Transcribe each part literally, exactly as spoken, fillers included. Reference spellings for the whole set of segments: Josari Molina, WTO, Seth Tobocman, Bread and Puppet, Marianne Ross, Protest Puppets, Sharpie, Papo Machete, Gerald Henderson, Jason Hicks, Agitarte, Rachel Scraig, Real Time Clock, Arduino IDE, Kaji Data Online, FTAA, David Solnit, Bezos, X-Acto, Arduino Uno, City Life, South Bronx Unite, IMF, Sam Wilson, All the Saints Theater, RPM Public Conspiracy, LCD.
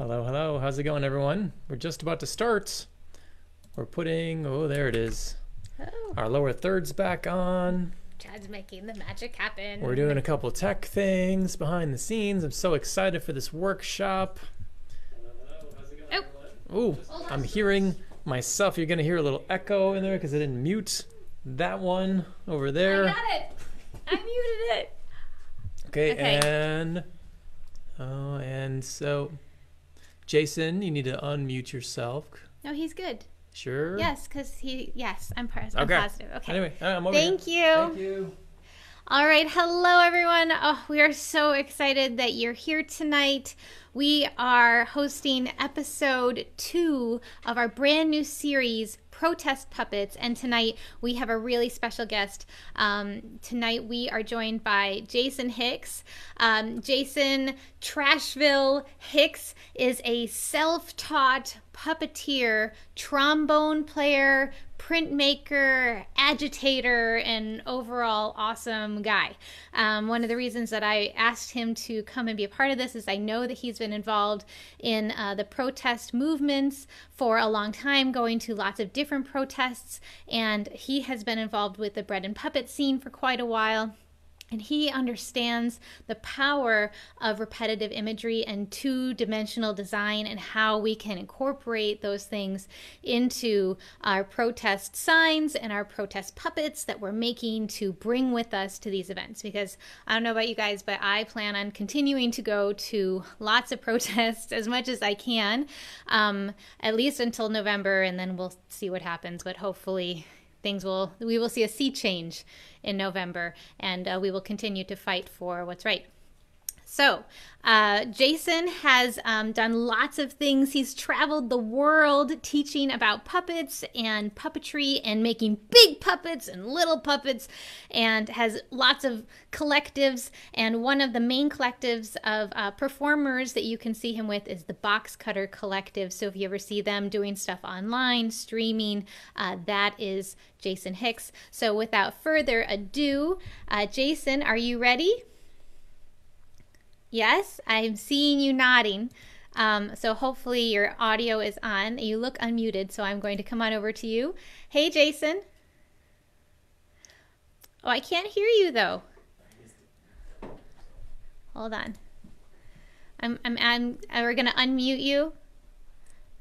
Hello, hello. How's it going, everyone? We're just about to start. We're putting, oh, there it is. Oh. Our lower thirds back on. Chad's making the magic happen. We're doing a couple tech things behind the scenes. I'm so excited for this workshop. Hello, hello. How's it going, oh. everyone? Ooh, I'm hearing myself. You're going to hear a little echo in there because I didn't mute that one over there. I got it. I muted it. Okay, okay. and oh, and so... Jason, you need to unmute yourself. No, he's good. Sure? Yes, because he, yes, I'm, pers- okay. I'm positive. Okay. Anyway, I'm over Thank here. you. Thank you. All right. Hello, everyone. Oh, we are so excited that you're here tonight. We are hosting episode two of our brand new series, Protest Puppets. And tonight we have a really special guest. Um, tonight we are joined by Jason Hicks. Um, Jason Trashville Hicks is a self-taught puppeteer, trombone player, printmaker, agitator, and overall awesome guy. Um, one of the reasons that I asked him to come and be a part of this is I know that he's been involved in uh, the protest movements for a long time, going to lots of different protests, and he has been involved with the Bread and Puppet scene for quite a while. And he understands the power of repetitive imagery and two-dimensional design and how we can incorporate those things into our protest signs and our protest puppets that we're making to bring with us to these events. Because I don't know about you guys, but I plan on continuing to go to lots of protests as much as I can, um, at least until November, and then we'll see what happens. But hopefully... Things will, we will see a sea change in November, and uh, we will continue to fight for what's right. So uh, Jason has um, done lots of things. He's traveled the world teaching about puppets and puppetry and making big puppets and little puppets, and has lots of collectives. And one of the main collectives of uh, performers that you can see him with is the Box Cutter Collective. So if you ever see them doing stuff online, streaming, uh, that is Jason Hicks. So without further ado, uh, Jason, are you ready? Yes, I'm seeing you nodding, um, so hopefully your audio is on. You look unmuted, so I'm going to come on over to you. Hey, Jason. Oh, I can't hear you, though. Hold on. I'm, I'm, I'm, we're going to unmute you.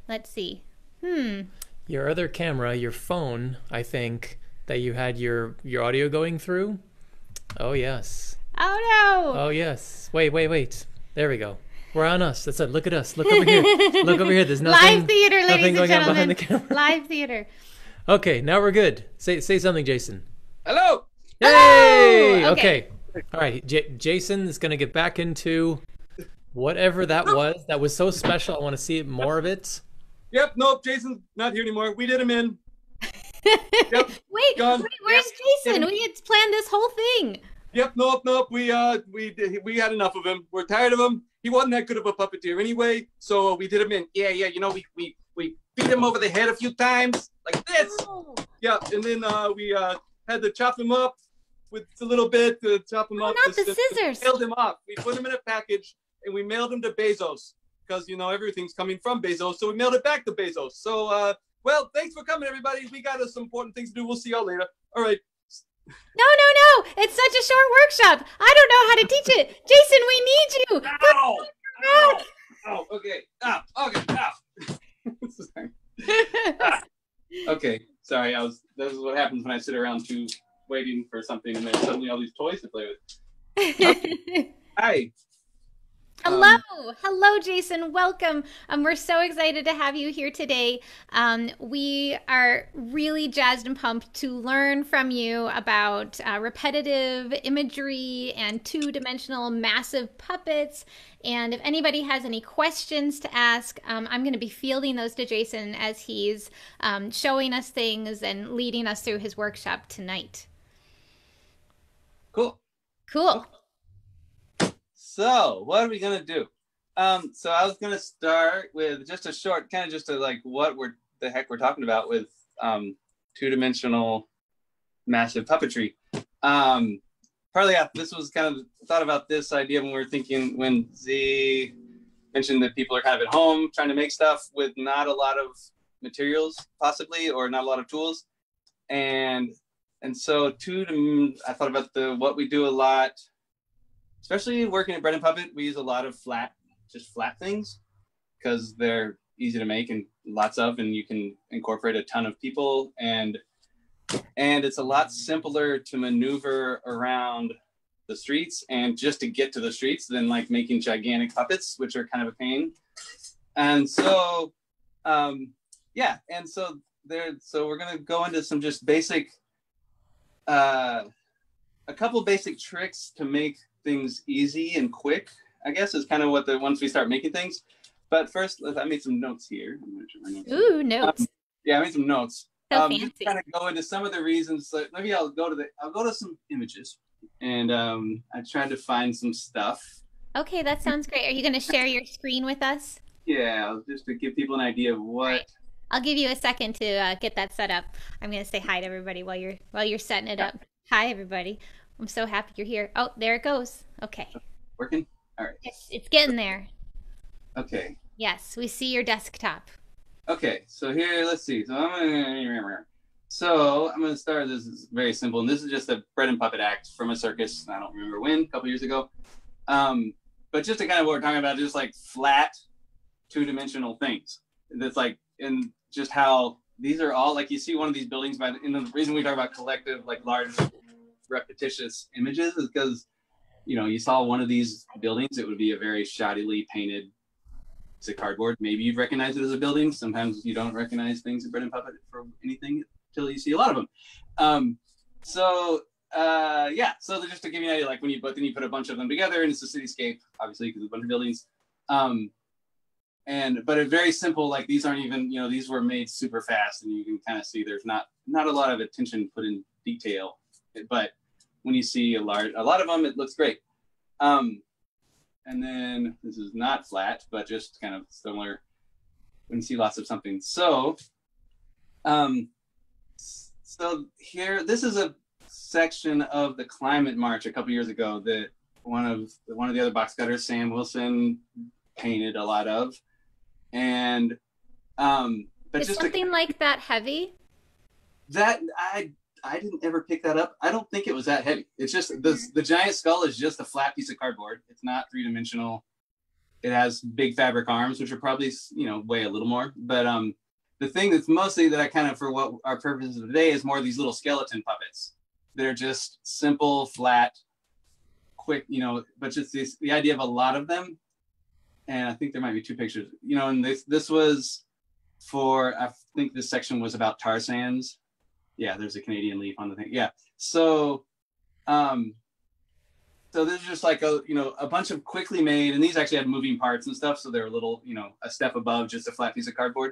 Let's see. Hmm. Your other camera, your phone, I think, that you had your, your audio going through. Oh, yes. Oh no! Oh yes. Wait, wait, wait. There we go. We're on us. That's it. Look at us. Look over here. Look over here. There's nothing. Live theater, ladies nothing and going gentlemen. On behind the camera. Live theater. Okay, now we're good. Say say something, Jason. Hello. Hey. Hello! Okay. okay. All right. J Jason is gonna get back into whatever that was. That was so special. I want to see more of it. Yep. Nope. Jason's not here anymore. We did him in. Yep. Wait. Gone. Wait. Where's yep. Jason? We had planned this whole thing. Yep, nope, nope. We uh, we we had enough of him. We're tired of him. He wasn't that good of a puppeteer anyway, so we did him in. Yeah, yeah. You know, we we we beat him over the head a few times like this. Oh. Yeah, and then uh, we uh had to chop him up with a little bit to chop him oh, up. Not the scissors. We mailed him up. We put him in a package and we mailed him to Bezos because you know everything's coming from Bezos, so we mailed it back to Bezos. So uh, well, thanks for coming, everybody. We got us some important things to do. We'll see y'all later. All right. No, no, no. It's such a short workshop. I don't know how to teach it. Jason, we need you. Ow. Ow. Oh, okay. Ah, okay. Ah. ah. Okay. Sorry. I was, this is what happens when I sit around too, waiting for something and there's suddenly all these toys to play with. Okay. Hi. Hello. Um, Hello, Jason. Welcome. Um, we're so excited to have you here today. Um, we are really jazzed and pumped to learn from you about uh, repetitive imagery and two-dimensional massive puppets. And if anybody has any questions to ask, um, I'm going to be fielding those to Jason as he's um, showing us things and leading us through his workshop tonight. Cool. Cool. So what are we gonna do? Um, so I was gonna start with just a short, kind of just a, like what we're the heck we're talking about with um, two-dimensional massive puppetry. Um, partly, I, this was kind of thought about this idea when we were thinking when the mentioned that people are kind of at home trying to make stuff with not a lot of materials possibly, or not a lot of tools. And and so too, I thought about the what we do a lot, especially working at Bread and Puppet, we use a lot of flat, just flat things, because they're easy to make and lots of, and you can incorporate a ton of people. And and it's a lot simpler to maneuver around the streets and just to get to the streets than like making gigantic puppets, which are kind of a pain. And so, um, yeah. And so there, so we're going to go into some just basic, uh, a couple basic tricks to make things easy and quick, I guess, is kind of what the, once we start making things. But first, I made some notes here. I'm gonna my notes. Ooh, notes. Um, yeah, I made some notes. So um, fancy. Just kind of go into some of the reasons. Like, maybe I'll go to the, I'll go to some images, and um, I tried to find some stuff. Okay, that sounds great. Are you going to share your screen with us? Yeah, just to give people an idea of what. Right. I'll give you a second to uh, get that set up. I'm going to say hi to everybody while you're while you're setting it up. Hi, everybody. I'm so happy you're here. Oh, there it goes. Okay. Working? All right. It's, it's getting there. Okay. Yes, we see your desktop. Okay, so here, let's see. So I'm gonna, so I'm gonna start, this is very simple, and this is just a Bread and Puppet act from a circus, I don't remember when, a couple years ago. Um, but just to kind of what we're talking about, just like flat, two-dimensional things. That's like, and just how these are all, like you see one of these buildings, by the, and the reason we talk about collective, like large, repetitious images is because, you know, you saw one of these buildings, it would be a very shoddily painted, it's a cardboard. Maybe you recognize it as a building. Sometimes you don't recognize things at Bread and Puppet for anything until you see a lot of them. Um, so uh, yeah, so just to give you an idea, like when you but then you put a bunch of them together, and it's a cityscape, obviously, because a bunch of buildings. Um, and but it's very simple. Like these aren't even, you know, these were made super fast, and you can kind of see there's not not a lot of attention put in detail. But when you see a large a lot of them, it looks great. Um, And then this is not flat, but just kind of similar. We can see lots of something. So, um, so here, this is a section of the climate march a couple years ago that one of one of the other box cutters, Sam Wilson, painted a lot of. And um, but is just something a, like that heavy? That I I didn't ever pick that up. I don't think it was that heavy. It's just the the giant skull is just a flat piece of cardboard. It's not three dimensional. It has big fabric arms, which are probably, you know, weigh a little more. But um, the thing that's mostly that I kind of, for what our purposes of today, is more of these little skeleton puppets. They're just simple, flat, quick, you know, but just this, the idea of a lot of them. And I think there might be two pictures, you know, and this, this was for, I think this section was about tar sands. Yeah, there's a Canadian leaf on the thing. Yeah, so, um, so there's just like a you know a bunch of quickly made, and these actually had moving parts and stuff, so they're a little you know a step above just a flat piece of cardboard.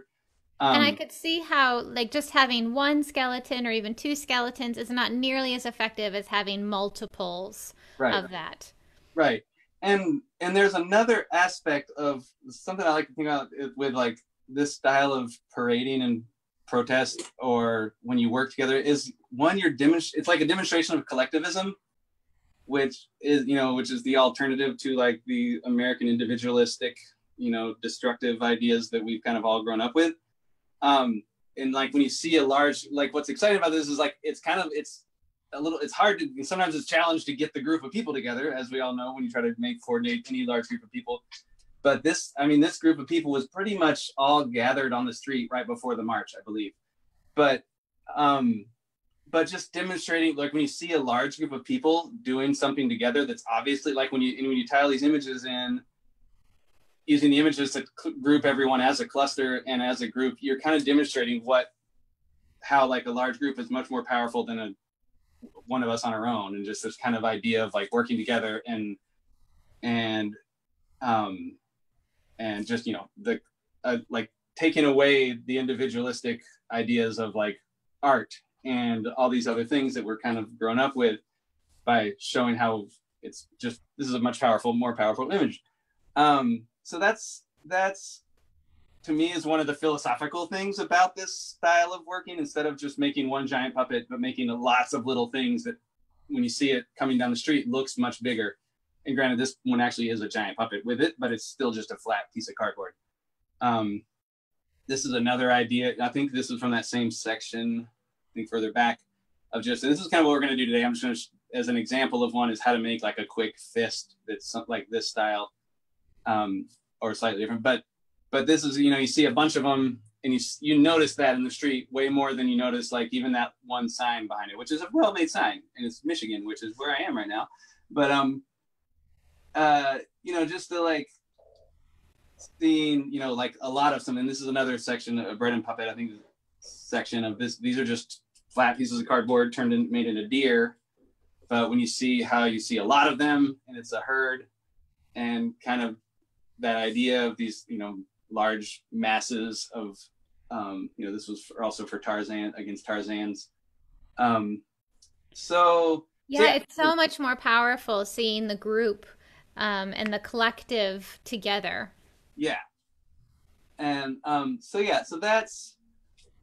Um, and I could see how like just having one skeleton or even two skeletons is not nearly as effective as having multiples right, of that. Right, and and there's another aspect of something I like to think about with like this style of parading and protest, or when you work together, is one you're demonst- it's like a demonstration of collectivism, which is you know which is the alternative to like the American individualistic you know destructive ideas that we've kind of all grown up with. Um and like when you see a large, like what's exciting about this is like it's kind of it's a little it's hard to sometimes it's challenged to get the group of people together, as we all know, when you try to make coordinate any large group of people. But this, I mean, this group of people was pretty much all gathered on the street right before the march, I believe. But, um, but just demonstrating, like when you see a large group of people doing something together, that's obviously like when you and when you tile these images in, using the images to group everyone as a cluster and as a group, you're kind of demonstrating what, how like a large group is much more powerful than a one of us on our own, and just this kind of idea of like working together and and. Um, And just, you know, the uh, like taking away the individualistic ideas of like art and all these other things that we're kind of grown up with, by showing how it's just, this is a much powerful, more powerful image. Um, so that's, that's to me is one of the philosophical things about this style of working, instead of just making one giant puppet, but making lots of little things that when you see it coming down the street looks much bigger. And granted, this one actually is a giant puppet with it, but it's still just a flat piece of cardboard. Um, this is another idea. I think this is from that same section, I think further back, of just, and this is kind of what we're going to do today. I'm just going to, as an example of one, is how to make like a quick fist that's like this style, um, or slightly different. But but this is, you know, you see a bunch of them, and you, you notice that in the street way more than you notice like even that one sign behind it, which is a well-made sign, and it's Michigan, which is where I am right now. But um, uh, you know, just the like seeing, you know, like a lot of something. This is another section of Bread and Puppet, I think, section of this. These are just flat pieces of cardboard turned in, made into deer. But when you see how you see a lot of them, and it's a herd, and kind of that idea of these, you know, large masses of, um, you know, this was for, also for Tarzan, against Tarzan's. Um, so yeah, so yeah, it's so much more powerful seeing the group um, and the collective together. Yeah. And um, so, yeah, so that's,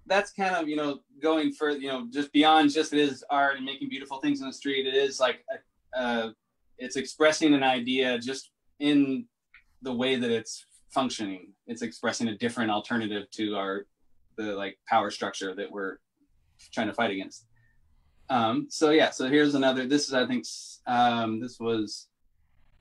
that's kind of, you know, going for, you know, just beyond just it is art and making beautiful things in the street. It is like, a, uh, it's expressing an idea just in the way that it's functioning. It's expressing a different alternative to our, the like power structure that we're trying to fight against. Um, so yeah, so here's another, this is, I think, um, this was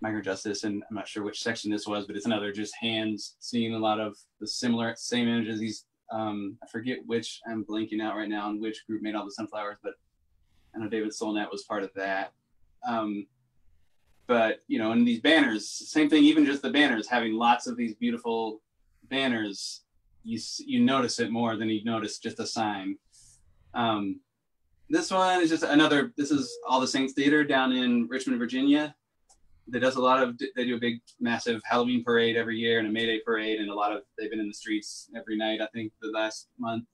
migrant justice, and I'm not sure which section this was, but it's another just hands, seeing a lot of the similar, same images, these, Um, I forget which, I'm blanking out right now on which group made all the sunflowers, but I know David Solnit was part of that. Um, but, you know, and these banners, same thing, even just the banners, having lots of these beautiful banners, you, you notice it more than you notice just a sign. Um, this one is just another, this is All the Saints Theater down in Richmond, Virginia. That does a lot of, they do a big, massive Halloween parade every year and a May Day parade, and a lot of, they've been in the streets every night, I think, the last month.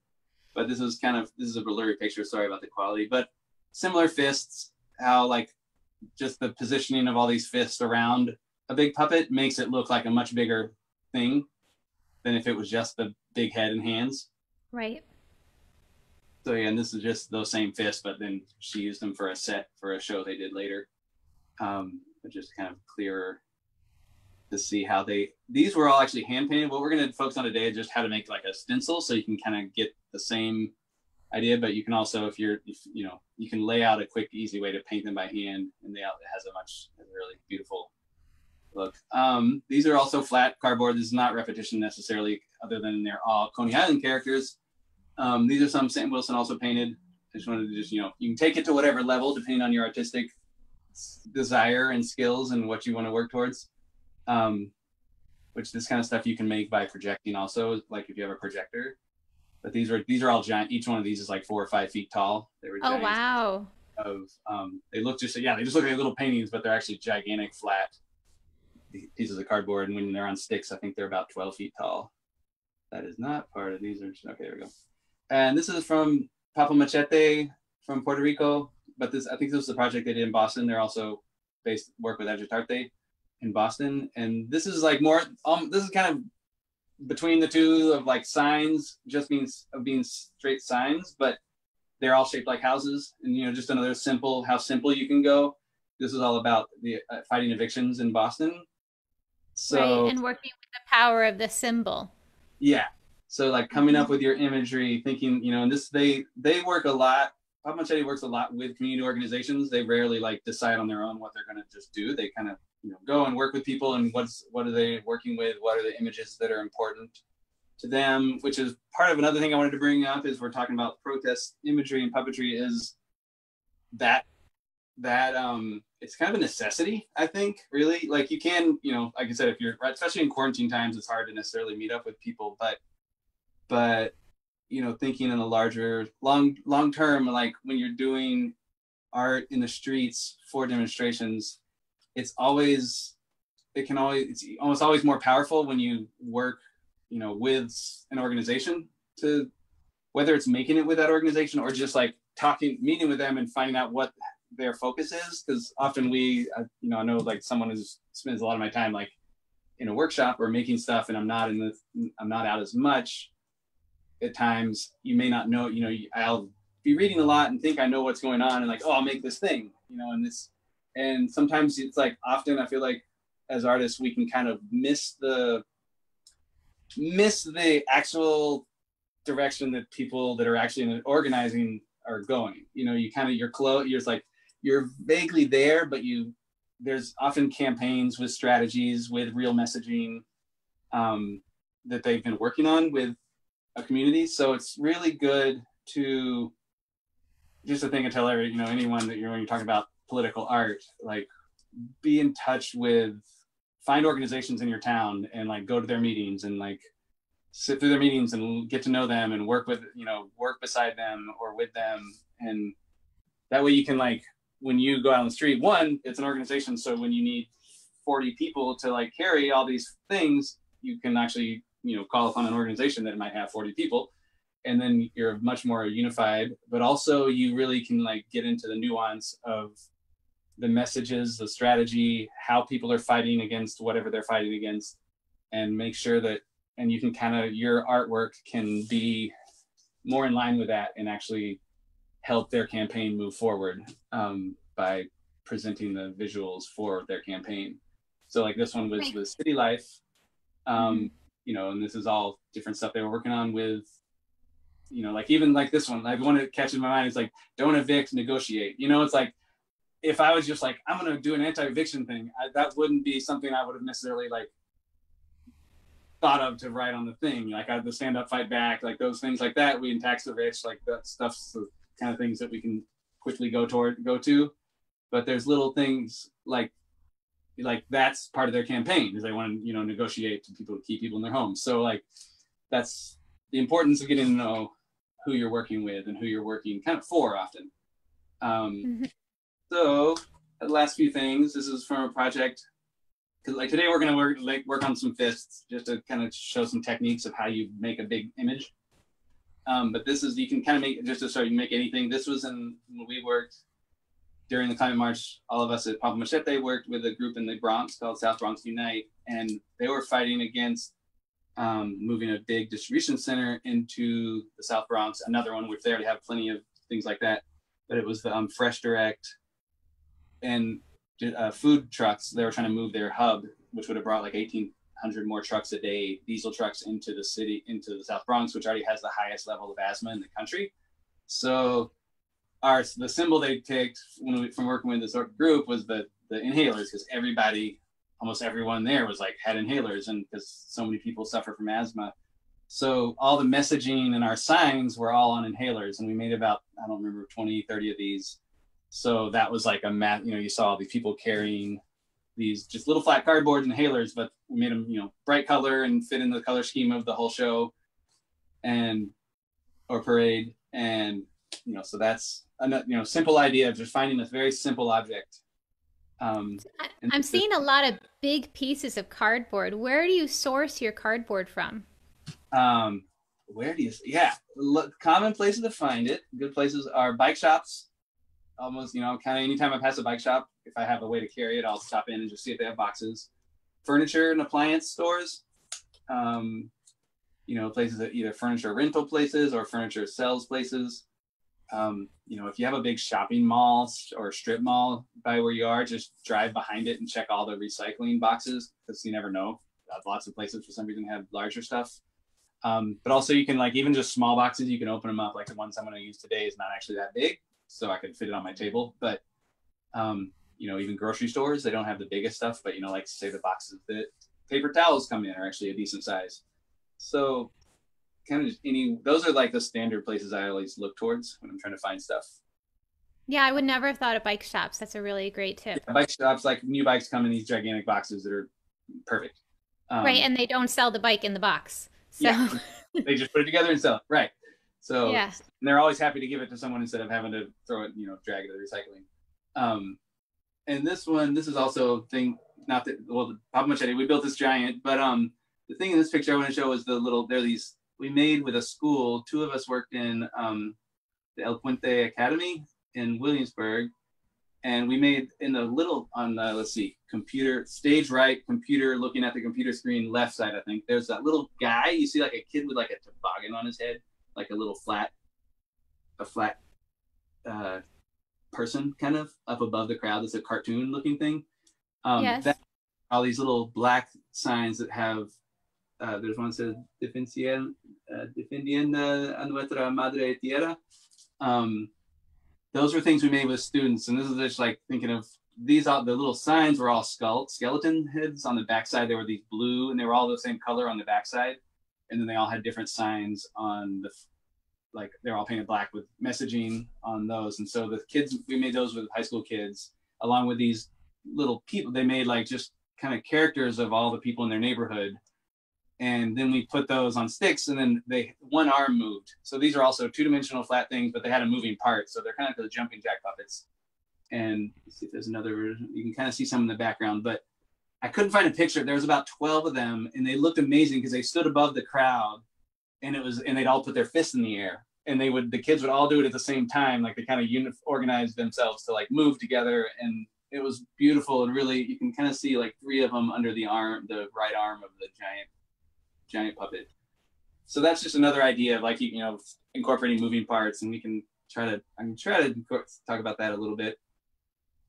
But this is kind of, this is a blurry picture, sorry about the quality, but similar fists, how like just the positioning of all these fists around a big puppet makes it look like a much bigger thing than if it was just the big head and hands. Right. So yeah, and this is just those same fists, but then she used them for a set, for a show they did later. Um, But just kind of clearer to see how they, these were all actually hand painted. What we're going to focus on today is just how to make like a stencil, so you can kind of get the same idea, but you can also, if you're, if, you know, you can lay out a quick, easy way to paint them by hand, and the outlet has a much a really beautiful look. Um, these are also flat cardboard. This is not repetition necessarily, other than they're all Coney Island characters. Um, these are some Sam Wilson also painted. I just wanted to just, you know, you can take it to whatever level, depending on your artistic desire and skills and what you want to work towards, um, which this kind of stuff you can make by projecting also, like if you have a projector. But these are these are all giant. Each one of these is like four or five feet tall. They were oh wow! Of um, they look just yeah, they just look like little paintings, but they're actually gigantic flat pieces of cardboard. And when they're on sticks, I think they're about twelve feet tall. That is not part of these. Are just, okay, there we go. And this is from Papo Machete from Puerto Rico. But this, I think this was the project they did in Boston. They're also based, work with Agitarte in Boston. And this is like more, um, this is kind of between the two of like signs, just being, of being straight signs, but they're all shaped like houses. And, you know, just another simple, how simple you can go. This is all about the uh, fighting evictions in Boston. So, right, and working with the power of the symbol. Yeah. So like coming up with your imagery, thinking, you know, and this, they, they work a lot. Papo Machete works a lot with community organizations. They rarely like decide on their own what they're going to just do. They kind of, you know, go and work with people, and what's what are they working with? What are the images that are important to them? Which is part of another thing I wanted to bring up, is we're talking about protest imagery and puppetry, is that that um it's kind of a necessity, I think, really. Like you can, you know, like I said, if you're especially in quarantine times, it's hard to necessarily meet up with people, but but you know, thinking in a larger, long, long term, like when you're doing art in the streets for demonstrations, it's always, it can always, it's almost always more powerful when you work, you know, with an organization, to whether it's making it with that organization or just like talking, meeting with them and finding out what their focus is. Because often we, uh, you know, I know like someone who spends a lot of my time like in a workshop or making stuff, and I'm not in the, I'm not out as much. At times you may not know, you know, I'll be reading a lot and think I know what's going on, and like, oh, I'll make this thing, you know, and this, And sometimes it's like, often I feel like as artists, we can kind of miss the, miss the actual direction that people that are actually in organizing are going. You know, you kind of, you're close, you're like, you're vaguely there, but you, there's often campaigns with strategies, with real messaging um, that they've been working on with a community. So it's really good to, just a thing I tell every, you know, anyone that you're, when you're talking about political art, like be in touch with, find organizations in your town and like go to their meetings and like sit through their meetings and get to know them and work with, you know, work beside them or with them. And that way you can like, when you go out on the street, one, it's an organization. So when you need forty people to like carry all these things, you can actually, you know, call upon an organization that might have forty people. And then you're much more unified, but also you really can like get into the nuance of the messages, the strategy, how people are fighting against whatever they're fighting against, and make sure that, and you can kind of, your artwork can be more in line with that and actually help their campaign move forward um, by presenting the visuals for their campaign. So like this one was with City Life, um, you know, and this is all different stuff they were working on with, you know, like even like this one, like one that catches my mind is like, don't evict, negotiate. You know, it's like, if I was just like, I'm going to do an anti-eviction thing, I, that wouldn't be something I would have necessarily like thought of to write on the thing. Like I had the stand up, fight back, like those things like that. We in tax the rich, like that stuff's the kind of things that we can quickly go toward, go to. But there's little things like, like that's part of their campaign is they want to, you know, negotiate to people, keep people in their homes. So like, that's the importance of getting to know who you're working with and who you're working kind of for often. Um, mm-hmm. So the last few things, this is from a project, because like today we're gonna work, like, work on some fists just to kind of show some techniques of how you make a big image. Um, but this is, you can kind of make, just to start, you make anything. This was in, when we worked during the climate march, all of us at Papo Machete worked with a group in the Bronx called South Bronx Unite, and they were fighting against um, moving a big distribution center into the South Bronx, another one which they already have plenty of things like that, but it was the um, Fresh Direct and uh, food trucks. They were trying to move their hub, which would have brought like eighteen hundred more trucks a day, diesel trucks into the city, into the South Bronx, which already has the highest level of asthma in the country. So our, the symbol they picked when we, from working with this group was the, the inhalers, because everybody, almost everyone there was like had inhalers, and because so many people suffer from asthma. So all the messaging and our signs were all on inhalers, and we made about, I don't remember, twenty, thirty of these. So that was like a mat, you know, you saw all these people carrying these just little flat cardboard inhalers, but we made them, you know, bright color and fit in the color scheme of the whole show and, or parade. And, you know, so that's a, you know, simple idea of just finding a very simple object. Um, I, I'm seeing a lot of big pieces of cardboard. Where do you source your cardboard from? Um, where do you, yeah, look, common places to find it. Good places are bike shops. Almost, you know, kind of anytime I pass a bike shop, if I have a way to carry it, I'll stop in and just see if they have boxes. Furniture and appliance stores, um, you know, places that either furniture rental places or furniture sales places. Um, you know, if you have a big shopping mall or strip mall by where you are, just drive behind it and check all the recycling boxes, because you never know. Lots of places for some reason have larger stuff. Um, but also you can, like, even just small boxes, you can open them up. Like the ones I'm going to use today is not actually that big, so I could fit it on my table. But, um, you know, even grocery stores, they don't have the biggest stuff, but, you know, like say the boxes that paper towels come in are actually a decent size. So kind of just any, those are like the standard places I always look towards when I'm trying to find stuff. Yeah, I would never have thought of bike shops. That's a really great tip. Yeah, bike shops, like new bikes come in these gigantic boxes that are perfect. Um, right, and they don't sell the bike in the box. So yeah, they just put it together and sell it, right. So yeah. And they're always happy to give it to someone instead of having to throw it, you know, drag it to recycling. Um, and this one, this is also a thing, not that, well, Papo Machete, we built this giant, but um, the thing in this picture I want to show is the little, there are these, we made with a school, two of us worked in um, the El Puente Academy in Williamsburg. And we made in the little, on the, let's see, computer, stage right, computer, looking at the computer screen, left side, I think. There's that little guy, you see like a kid with like a toboggan on his head, like a little flat, a flat uh, person kind of up above the crowd. That's a cartoon looking thing. Um, yes. That, all these little black signs that have, uh, there's one that says, Defendiendo a nuestra madre tierra. Um, those were things we made with students. And this is just like thinking of these, all, the little signs were all skull, skeleton heads. On the backside, they were these blue, and they were all the same color on the backside. And then they all had different signs on the, like they're all painted black with messaging on those. And so the kids, we made those with high school kids, along with these little people. They made like just kind of characters of all the people in their neighborhood. And then we put those on sticks, and then they, one arm moved. So these are also two-dimensional flat things, but they had a moving part. So they're kind of the jumping jack puppets. And let's see if there's another, you can kind of see some in the background, but I couldn't find a picture. There was about twelve of them, and they looked amazing because they stood above the crowd, and it was, and they'd all put their fists in the air, and they would, the kids would all do it at the same time. Like they kind of unif- organized themselves to like move together, and it was beautiful. And really, you can kind of see like three of them under the arm, the right arm of the giant, giant puppet. So that's just another idea of like, you know, incorporating moving parts, and we can try to, I can try to talk about that a little bit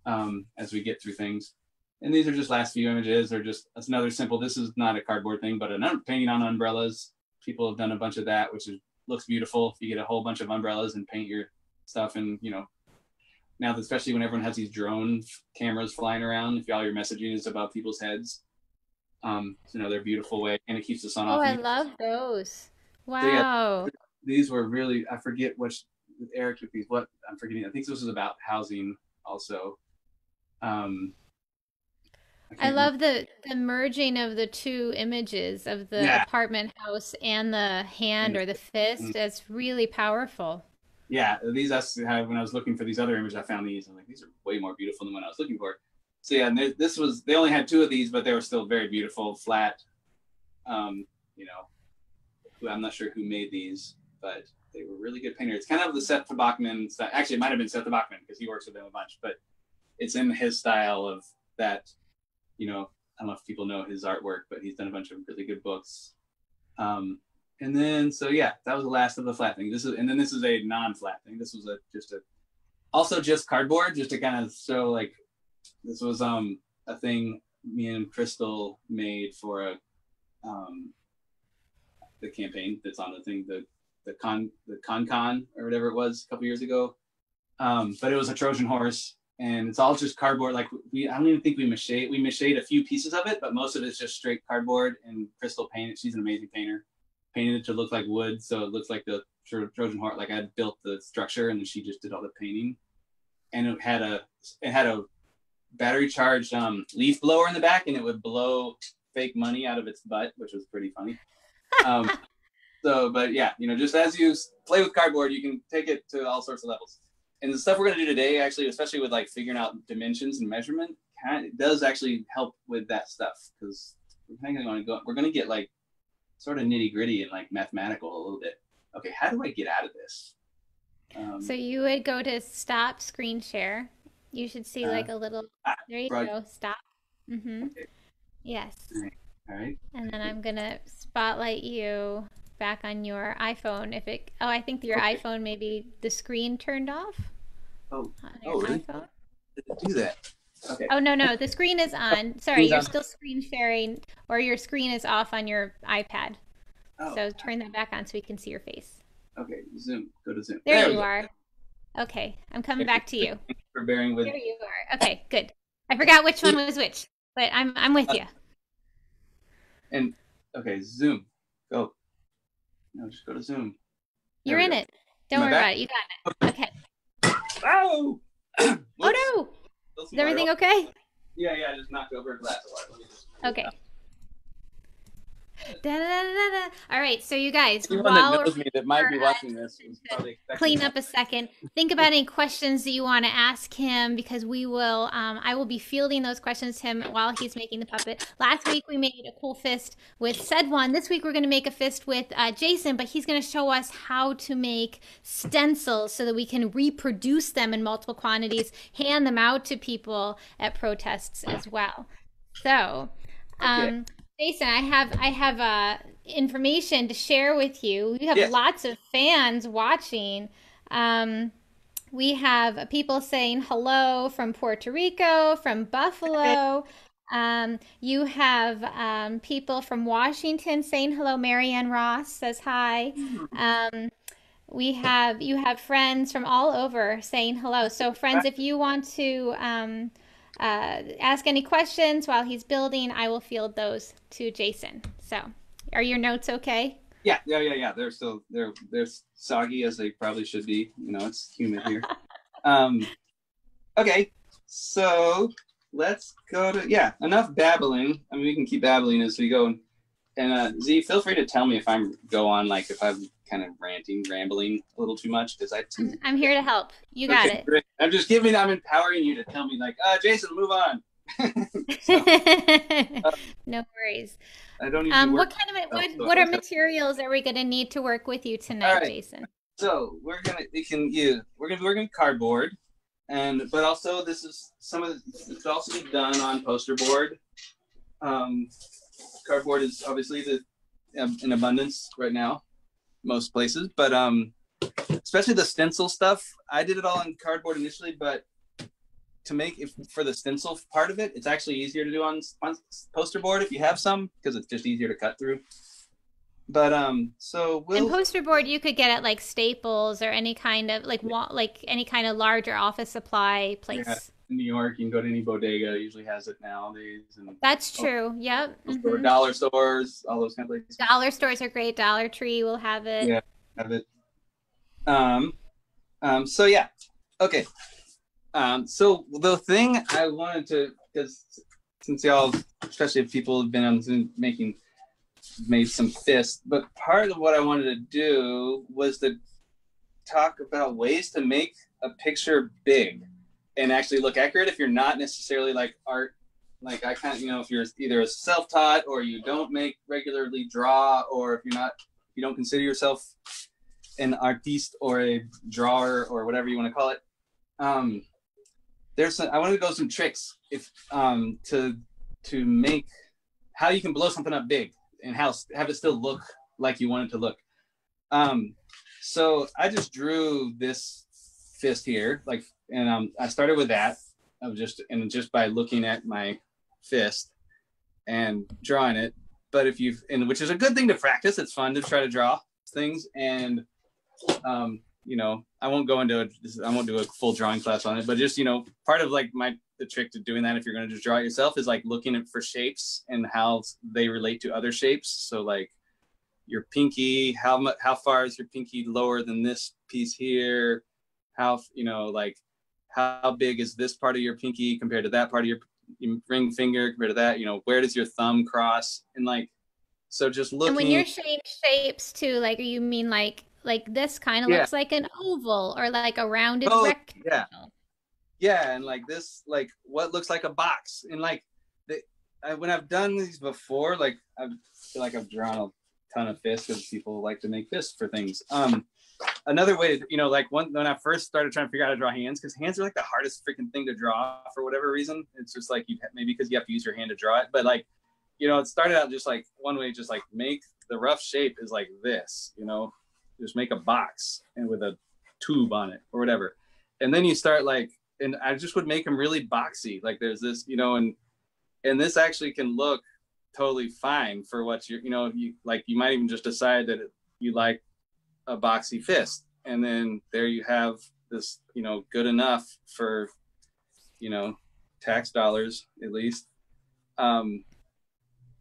um, as we get through things. And these are just last few images, or just another simple, this is not a cardboard thing, but a painting on umbrellas. People have done a bunch of that, which is, looks beautiful. You get a whole bunch of umbrellas and paint your stuff. And, you know, now, especially when everyone has these drone cameras flying around, if all your messaging is above people's heads, um, it's another beautiful way. And it keeps the sun oh, off. Oh, I love those. Wow. So, yeah, these were really, I forget which, Eric with these, what, I'm forgetting. I think this was about housing also. Um, I, I love the, the merging of the two images of the yeah. apartment house and the hand or the fist. That's really powerful. Yeah, these I have, when I was looking for these other images, I found these. I'm like, these are way more beautiful than what I was looking for. So yeah, and they, this was, they only had two of these, but they were still very beautiful, flat. Um, you know, I'm not sure who made these, but they were really good painters. It's kind of the Seth Tobocman style. Actually, it might have been Seth Tobocman because he works with them a bunch, but it's in his style of that. You know, I don't know if people know his artwork, but he's done a bunch of really good books. Um, and then, so yeah, that was the last of the flat thing. This is, and then this is a non-flat thing. This was a, just a, also just cardboard, just to kind of show like, this was um, a thing me and Crystal made for a, um, the campaign that's on the thing, the the con, the con con or whatever it was a couple years ago. Um, but it was a Trojan horse. And it's all just cardboard. Like we, I don't even think we macheted. We macheted a few pieces of it, but most of it's just straight cardboard. And Crystal painted. She's an amazing painter. Painted it to look like wood, so it looks like the Trojan horse. Like I built the structure, and then she just did all the painting. And it had a, it had a battery charged um, leaf blower in the back, and it would blow fake money out of its butt, which was pretty funny. Um, so, but yeah, you know, just as you play with cardboard, you can take it to all sorts of levels. And the stuff we're going to do today, actually, especially with like figuring out dimensions and measurement, kind of, it does actually help with that stuff, because we're kind of going to go, we're going to get like sort of nitty gritty and like mathematical a little bit. Okay, how do I get out of this? Um, so you would go to stop screen share. You should see uh, like a little. There you broad... go. Stop. Mm-hmm. Okay. Yes. All right. All right. And then I'm gonna spotlight you back on your iPhone if it oh I think your okay. iPhone, maybe the screen turned off. Oh, on your oh really? iPhone? Did it do that? Okay. Oh no no the screen is on. Sorry, you're on. Still screen sharing, or your screen is off on your iPad. Oh. So turn that back on so we can see your face. Okay, zoom. Go to zoom. There, there you are. Go. Okay, I'm coming back to you. Thanks for bearing with. There you are. Okay, good. I forgot which one was which, but I'm I'm with uh, you. And okay, zoom. Go. No, just go to Zoom. There You're in go. It. Don't Am worry about it. You got it. Okay. Oh! Oh no! Is everything water. Okay? Yeah, yeah. I just knocked over a glass of water. Let me just okay. Da, da, da, da. All right. So you guys, anyone that knows me that might be watching this, is probably clean up a second. Think about any questions that you want to ask him, because we will. Um, I will be fielding those questions to him while he's making the puppet. Last week we made a cool fist with said one. This week we're going to make a fist with uh, Jason, but he's going to show us how to make stencils so that we can reproduce them in multiple quantities, hand them out to people at protests as well. So. Um, okay. Jason, I have I have uh, information to share with you. You have yes. lots of fans watching. Um, We have people saying hello from Puerto Rico, from Buffalo. Um, you have um, people from Washington saying hello. Marianne Ross says hi. Um, we have you have friends from all over saying hello. So friends, if you want to um, uh, ask any questions while he's building, I will field those to Jason. So are your notes okay? Yeah, yeah, yeah, yeah. They're still they're they're soggy as they probably should be. You know, it's humid here. um, okay, so let's go to yeah. Enough babbling. I mean, we can keep babbling as we go. And, and uh, Z, feel free to tell me if I'm go on like if I'm kind of ranting, rambling a little too much because I. I'm here to help. You got okay, it. Great. I'm just giving. I'm empowering you to tell me like, uh, Jason, move on. so, uh, no worries. I don't even um, what kind of what, what are materials are we going to need to work with you tonight, right, Jason? So we're gonna we can use yeah, we're gonna we're gonna cardboard, and but also this is some of the, it's also done on poster board. Um, cardboard is obviously the um, in abundance right now, most places, but um, especially the stencil stuff. I did it all on cardboard initially, but to make if for the stencil part of it, it's actually easier to do on, on poster board if you have some, because it's just easier to cut through. But um, so we'll. And poster board you could get at like Staples or any kind of like wa like any kind of larger office supply place. Yeah. In New York, you can go to any bodega. Usually has it nowadays. And that's true. Yep. Mm-hmm. Dollar stores, all those kind of places. Dollar stores are great. Dollar Tree will have it. Yeah, have it. Um, um. So yeah. Okay. Um, so the thing I wanted to, because since y'all, especially if people have been on Zoom making, made some fists, but part of what I wanted to do was to talk about ways to make a picture big and actually look accurate if you're not necessarily like art, like I kind of, you know, if you're either a self-taught or you don't make regularly draw, or if you're not, you don't consider yourself an artiste or a drawer or whatever you want to call it. Um, There's some, I wanted to go some tricks if um, to to make how you can blow something up big and how have it still look like you want it to look. Um, so I just drew this fist here, like, and um, I started with that. I was just and just by looking at my fist and drawing it. But if you've and which is a good thing to practice. It's fun to try to draw things and. Um, you know, I won't go into it. I won't do a full drawing class on it, but just, you know, part of like my, the trick to doing that, if you're going to just draw it yourself is like looking at for shapes and how they relate to other shapes. So like your pinky, how much, how far is your pinky lower than this piece here? How, you know, like how big is this part of your pinky compared to that part of your ring finger compared to that, you know, where does your thumb cross? And like, so just looking. And when you're saying shapes too, like, you mean like, like this kind of yeah. looks like an oval or like a rounded oh, rectangle. Yeah, yeah, and like this, like what looks like a box. And like the, I, when I've done these before, like I feel like I've drawn a ton of fists because people like to make fists for things. Um, another way, you know, like one, when I first started trying to figure out how to draw hands, because hands are like the hardest freaking thing to draw for whatever reason. It's just like you maybe because you have to use your hand to draw it, but like, you know, it started out just like one way, just like make the rough shape is like this, you know. Just make a box and with a tube on it or whatever. And then you start like, and I just would make them really boxy. Like there's this, you know, and, and this actually can look totally fine for what you're, you know, if you like, you might even just decide that it, you like a boxy fist. And then there you have this, you know, good enough for, you know, tax dollars at least. Um,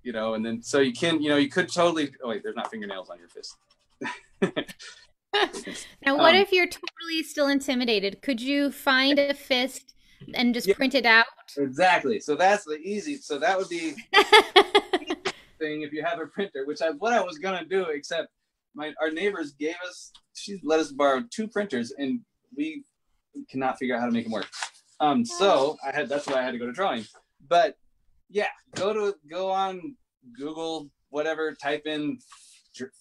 you know, and then, so you can, you know, you could totally, oh wait, there's not fingernails on your fist. Now what um, if you're totally still intimidated? Could you find a fist and just yeah, print it out? Exactly. So that's the easy. So that would be thing if you have a printer, which I what I was gonna do, except my our neighbors gave us she let us borrow two printers and we cannot figure out how to make them work. Um so I had that's why I had to go to drawing. But yeah, go to go on Google, whatever, type in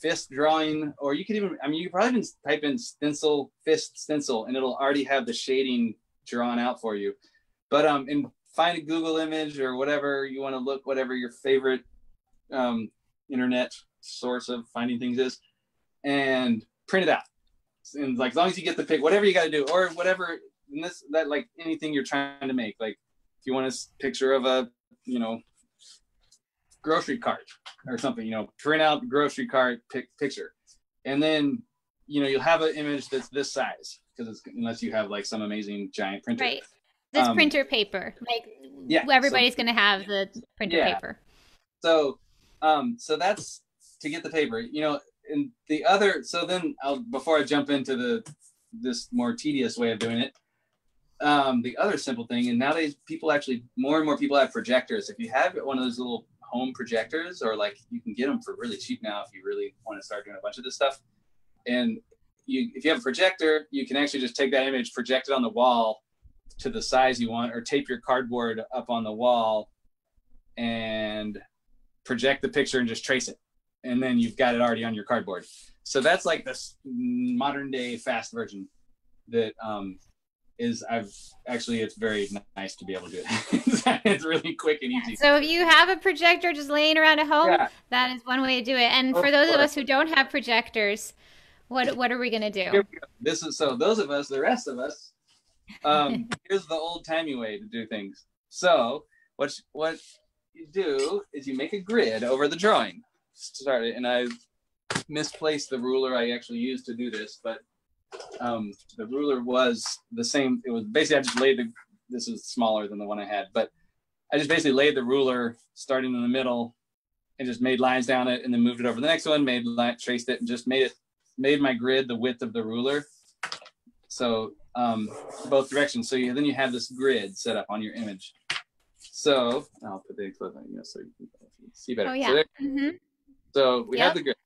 fist drawing, or you could even, I mean, you could probably even type in stencil, fist stencil, and it'll already have the shading drawn out for you. But, um, and find a Google image or whatever you want to look, whatever your favorite, um, internet source of finding things is, and print it out. and like as long as you get the pick, whatever you got to do, or whatever, and this that like anything you're trying to make, like if you want a picture of a, you know, grocery cart or something, you know, print out grocery cart pic picture, and then, you know, you'll have an image that's this size, because it's, unless you have like some amazing giant printer, right? This um, printer paper, like yeah, everybody's so, going to have the printer yeah. paper. So, um, so that's to get the paper, you know. And the other, so then I'll, before I jump into the this more tedious way of doing it, um, the other simple thing, and nowadays people actually, more and more people have projectors. If you have one of those little home projectors, or like you can get them for really cheap now if you really want to start doing a bunch of this stuff. And you, if you have a projector, you can actually just take that image, project it on the wall to the size you want, or tape your cardboard up on the wall and project the picture and just trace it. And then you've got it already on your cardboard. So that's like this modern day fast version that um, is I've actually, it's very nice to be able to do it. It's really quick and easy. So if you have a projector just laying around at home, yeah. that is one way to do it. And for those of us who don't have projectors, what, what are we going to do? Here we go. This is, so those of us, the rest of us, um, here's the old timey way to do things. So what, what you do is you make a grid over the drawing. Started, and I misplaced the ruler I actually used to do this, but um, the ruler was the same. It was basically, I just laid the, this is smaller than the one I had, but I just basically laid the ruler starting in the middle and just made lines down it, and then moved it over the next one, made line, traced it, and just made it, made my grid the width of the ruler. So um, both directions. So you, then you have this grid set up on your image. So I'll put the explicit, you know, so you can see better. Oh, yeah. So there, mm-hmm. So we yep. have the grid.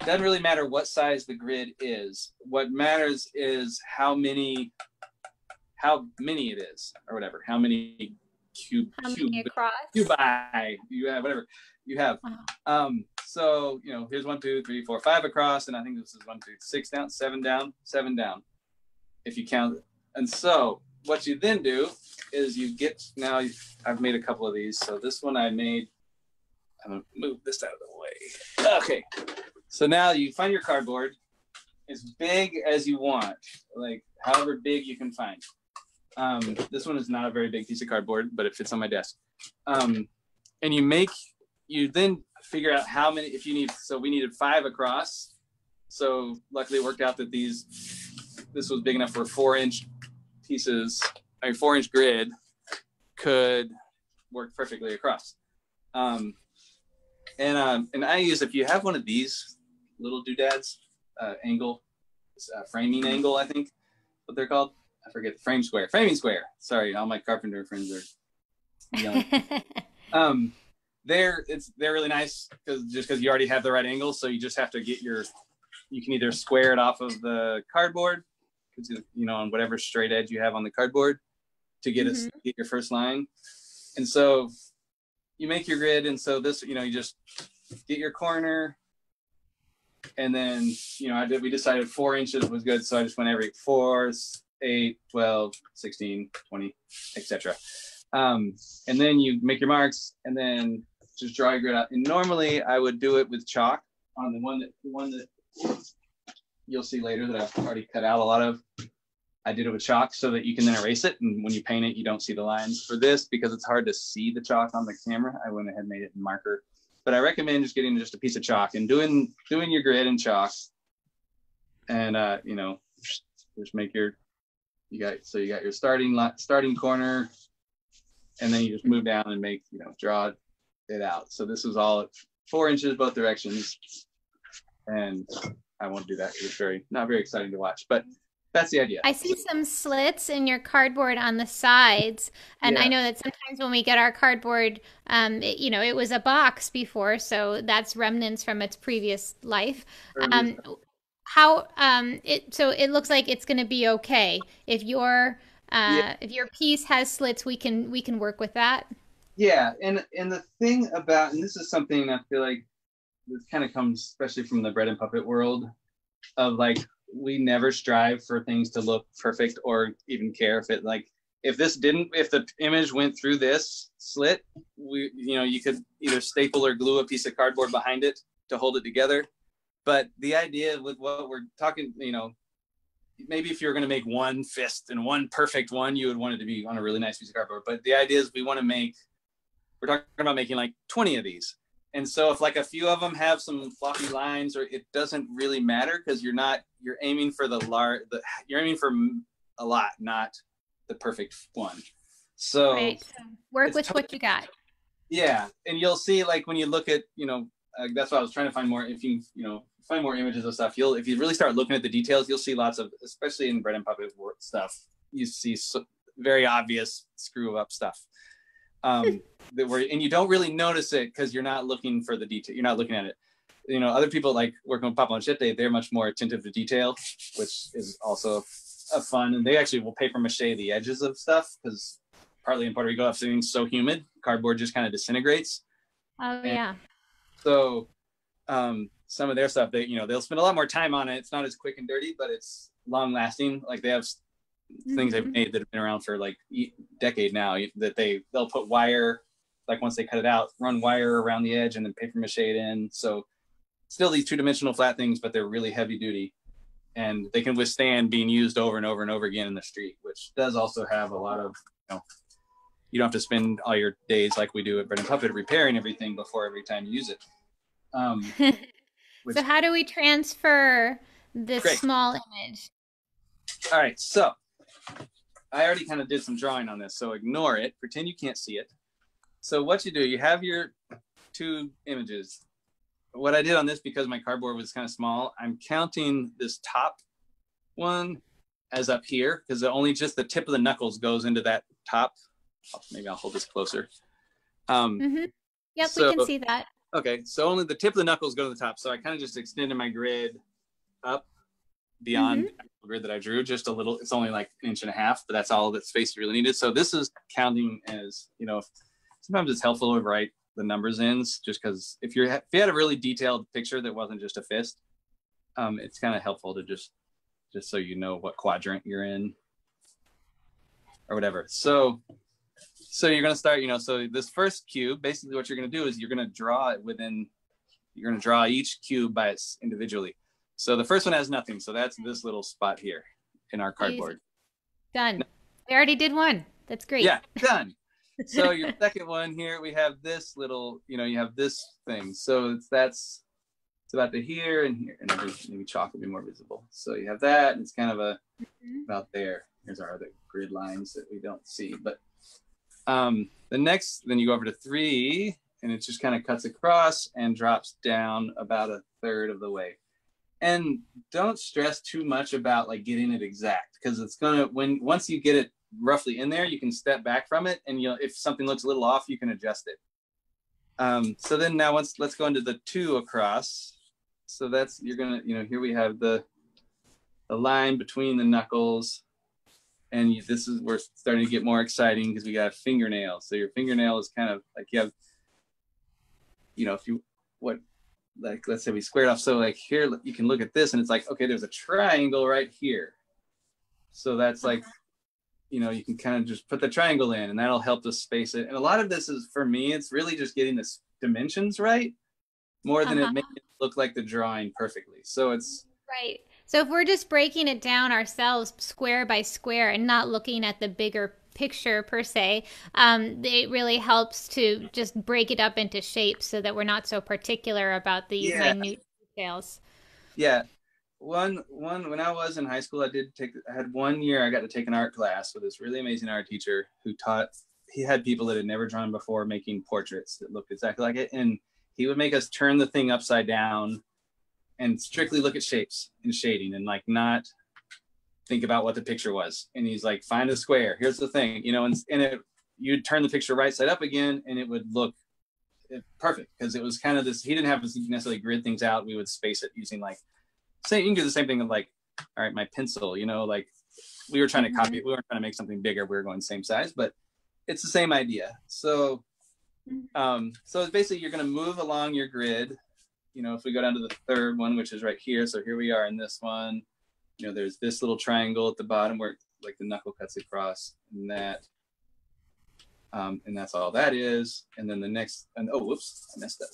It doesn't really matter what size the grid is. What matters is how many, how many it is, or whatever. How many cube, how many cube, across? Cubi you have, whatever you have. Wow. Um, so you know, here's one, two, three, four, five across, and I think this is one, two, six down, seven down, seven down, if you count it. And so what you then do is you get now. I've made a couple of these. So this one I made. I'm gonna move this out of the way. Okay, so now you find your cardboard as big as you want, like however big you can find. Um, this one is not a very big piece of cardboard, but it fits on my desk. Um, and you make, you then figure out how many, if you need, so we needed five across. So luckily it worked out that these, this was big enough for four inch pieces, a four inch grid could work perfectly across. Um, And um, and I use, if you have one of these little doodads, uh, angle, uh, framing angle, I think, what they're called. I forget the frame square, framing square. Sorry, all my carpenter friends are yelling. um, they're it's they're really nice because just because you already have the right angle, so you just have to get your. You can either square it off of the cardboard, you know, on whatever straight edge you have on the cardboard, to get mm-hmm. it, get your first line, and so. You make your grid, and so this, you know, you just get your corner, and then, you know, I did, we decided four inches was good, so I just went every four, eight, twelve, sixteen, twenty, et cetera. Um, and then you make your marks, and then just draw your grid out. And normally, I would do it with chalk on the one that the one that you'll see later that I've already cut out a lot of. I did it with chalk so that you can then erase it. And when you paint it, you don't see the lines. For this, because it's hard to see the chalk on the camera, I went ahead and made it in marker. But I recommend just getting just a piece of chalk and doing doing your grid in chalk. And, uh, you know, just make your, you got, so you got your starting lot, starting corner, and then you just move down and make, you know, draw it out. So this is all four inches both directions. And I won't do that. It's very, not very exciting to watch, but that's the idea. I see some slits in your cardboard on the sides. And yeah. I know that sometimes when we get our cardboard, um, it, you know, it was a box before, so that's remnants from its previous life. Um, how, um, it, so it looks like it's going to be okay. If your, uh, yeah. if your piece has slits, we can, we can work with that. Yeah. And, and the thing about, and this is something I feel like this kind of comes, especially from the Bread and Puppet world of like, we never strive for things to look perfect or even care if it like if this didn't if the image went through this slit, we you know you could either staple or glue a piece of cardboard behind it to hold it together. But the idea with what we're talking, you know, maybe if you're going to make one fist and one perfect one, you would want it to be on a really nice piece of cardboard. But the idea is we want to make, we're talking about making like twenty of these. And so if like a few of them have some floppy lines, or it doesn't really matter, because you're not, you're aiming for the large, the, you're aiming for a lot, not the perfect one. So right. Work with totally, what you got. Yeah. And you'll see, like, when you look at, you know, uh, that's why I was trying to find more, if you, you know, find more images of stuff, you'll, if you really start looking at the details, you'll see lots of, especially in Bread and Puppet stuff, you see so, very obvious screw up stuff. Um, that were, and you don't really notice it because you're not looking for the detail. You're not looking at it. You know, other people like working with Papo Machete, they're much more attentive to detail, which is also a fun. And they actually will paper mache the edges of stuff, because partly in Puerto Rico, everything's so humid, cardboard just kind of disintegrates. Oh, and yeah. So um, some of their stuff, they you know, they'll spend a lot more time on it. It's not as quick and dirty, but it's long lasting. Like they have things they've made that have been around for like a decade now, that they they'll put wire, like once they cut it out, run wire around the edge and then paper mache it in. So still these two-dimensional flat things, but they're really heavy duty, and they can withstand being used over and over and over again in the street, which does also have a lot of, you know, you don't have to spend all your days like we do at Bread and Puppet repairing everything before every time you use it. Um, which, so how do we transfer this great. small image? All right, so I already kind of did some drawing on this, so ignore it. Pretend you can't see it. So what you do, you have your two images. What I did on this, because my cardboard was kind of small, I'm counting this top one as up here, because only just the tip of the knuckles goes into that top. Oh, maybe I'll hold this closer. Um, mm-hmm. Yep, so, we can see that. Okay, so only the tip of the knuckles go to the top. So I kind of just extended my grid up beyond mm-hmm. the grid that I drew, just a little. It's only like an inch and a half, but that's all that space you really needed. So this is counting as, you know, sometimes it's helpful to write the numbers in, just because if you're if you had a really detailed picture that wasn't just a fist, um, it's kind of helpful to just just so you know what quadrant you're in or whatever. So so you're gonna start, you know, so this first cube, basically what you're gonna do is you're gonna draw it within, you're gonna draw each cube by its individually. So the first one has nothing. So that's this little spot here in our cardboard. Done. We already did one. That's great. Yeah, done. So your second one here, we have this little, you know, you have this thing. So it's, that's, it's about to here and here. And maybe chalk will be more visible. So you have that, and it's kind of a, mm-hmm. about there. Here's our other grid lines that we don't see. But um, the next, then you go over to three, and it just kind of cuts across and drops down about a third of the way. And don't stress too much about like getting it exact, because it's gonna, when once you get it roughly in there, you can step back from it, and you'll, if something looks a little off, you can adjust it. Um, so then now once let's go into the two across. So that's, you're gonna, you know, here we have the the line between the knuckles, and you, this is we're starting to get more exciting, because we got a fingernail. So your fingernail is kind of like you have, you know, if you what. like let's say we squared off, so like here you can look at this and it's like, okay, there's a triangle right here, so that's like, you know, you can kind of just put the triangle in, and that'll help us space it. And a lot of this is, for me, it's really just getting the dimensions right more than uh-huh. it making it look like the drawing perfectly. So it's right, so if we're just breaking it down ourselves square by square and not looking at the bigger picture per se, um, it really helps to just break it up into shapes so that we're not so particular about the yeah. minute details. Yeah, one one when I was in high school, I did take I had one year I got to take an art class with this really amazing art teacher who taught. He had people that had never drawn before making portraits that looked exactly like it, and he would make us turn the thing upside down and strictly look at shapes and shading, and like not think about what the picture was. And he's like, find a square, here's the thing, you know, and, and it, you'd turn the picture right side up again and it would look perfect, because it was kind of this, he didn't have to necessarily grid things out. We would space it using like, say, you can do the same thing with like, all right, my pencil, you know, like we were trying to copy it. We weren't trying to make something bigger. We were going same size, but it's the same idea. So, um, so it's basically, you're going to move along your grid. You know, if we go down to the third one, which is right here. So here we are in this one. You know, there's this little triangle at the bottom where like the knuckle cuts across, and that, um, and that's all that is. And then the next, and oh, whoops, I messed up.